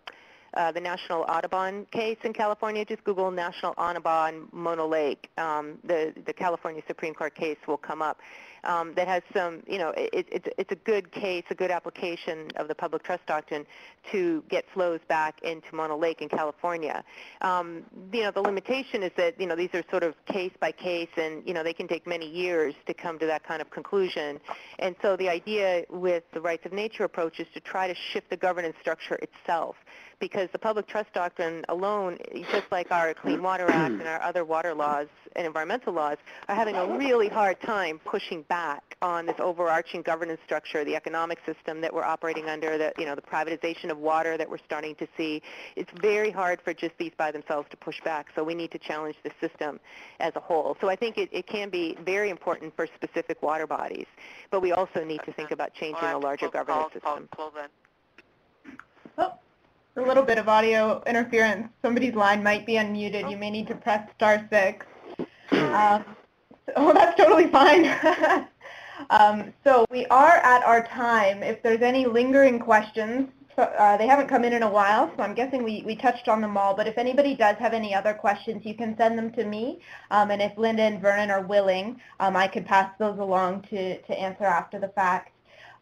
uh, the National Audubon case in California, just Google National Audubon Mono Lake, um, the, the California Supreme Court case will come up. Um, that has some, you know, it, it, it's a good case, a good application of the public trust doctrine to get flows back into Mono Lake in California. Um, you know, the limitation is that, you know, these are sort of case by case, and, you know, they can take many years to come to that kind of conclusion. And so the idea with the rights of nature approach is to try to shift the governance structure itself, because the public trust doctrine alone, just like our Clean Water Act and our other water laws and environmental laws, are having a really hard time pushing back back on this overarching governance structure, the economic system that we're operating under, the, you know, the privatization of water that we're starting to see. It's very hard for just these by themselves to push back, so we need to challenge the system as a whole. So I think it, it can be very important for specific water bodies, but we also need to think about changing a larger governance system. Oh, a little bit of audio interference. Somebody's line might be unmuted. You may need to press star six. Um, Oh, that's totally fine. um, so we are at our time. If there's any lingering questions, uh, they haven't come in in a while, so I'm guessing we, we touched on them all. But if anybody does have any other questions, you can send them to me. Um, and if Linda and Vernon are willing, um, I could pass those along to, to answer after the fact.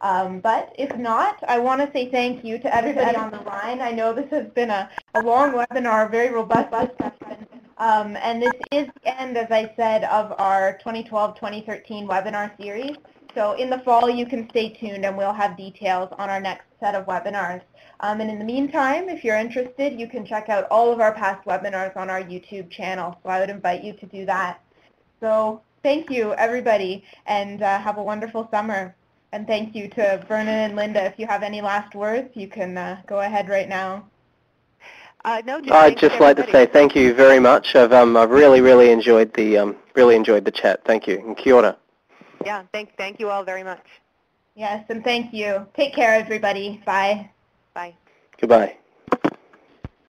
Um, but if not, I want to say thank you to everybody on the line. I know this has been a, a long webinar, very robust discussion. Um, and this is the end, as I said, of our twenty twelve twenty thirteen webinar series. So in the fall, you can stay tuned, and we'll have details on our next set of webinars. Um, and in the meantime, if you're interested, you can check out all of our past webinars on our YouTube channel. So I would invite you to do that. So thank you, everybody, and uh, have a wonderful summer. And thank you to Vernon and Linda. If you have any last words, you can uh, go ahead right now. Uh, no, just I'd just like to say thank you very much. I've um, I've really really enjoyed the um, really enjoyed the chat. Thank you, and kia ora. Yeah, thank thank you all very much. Yes, and thank you. Take care, everybody. Bye. Bye. Goodbye.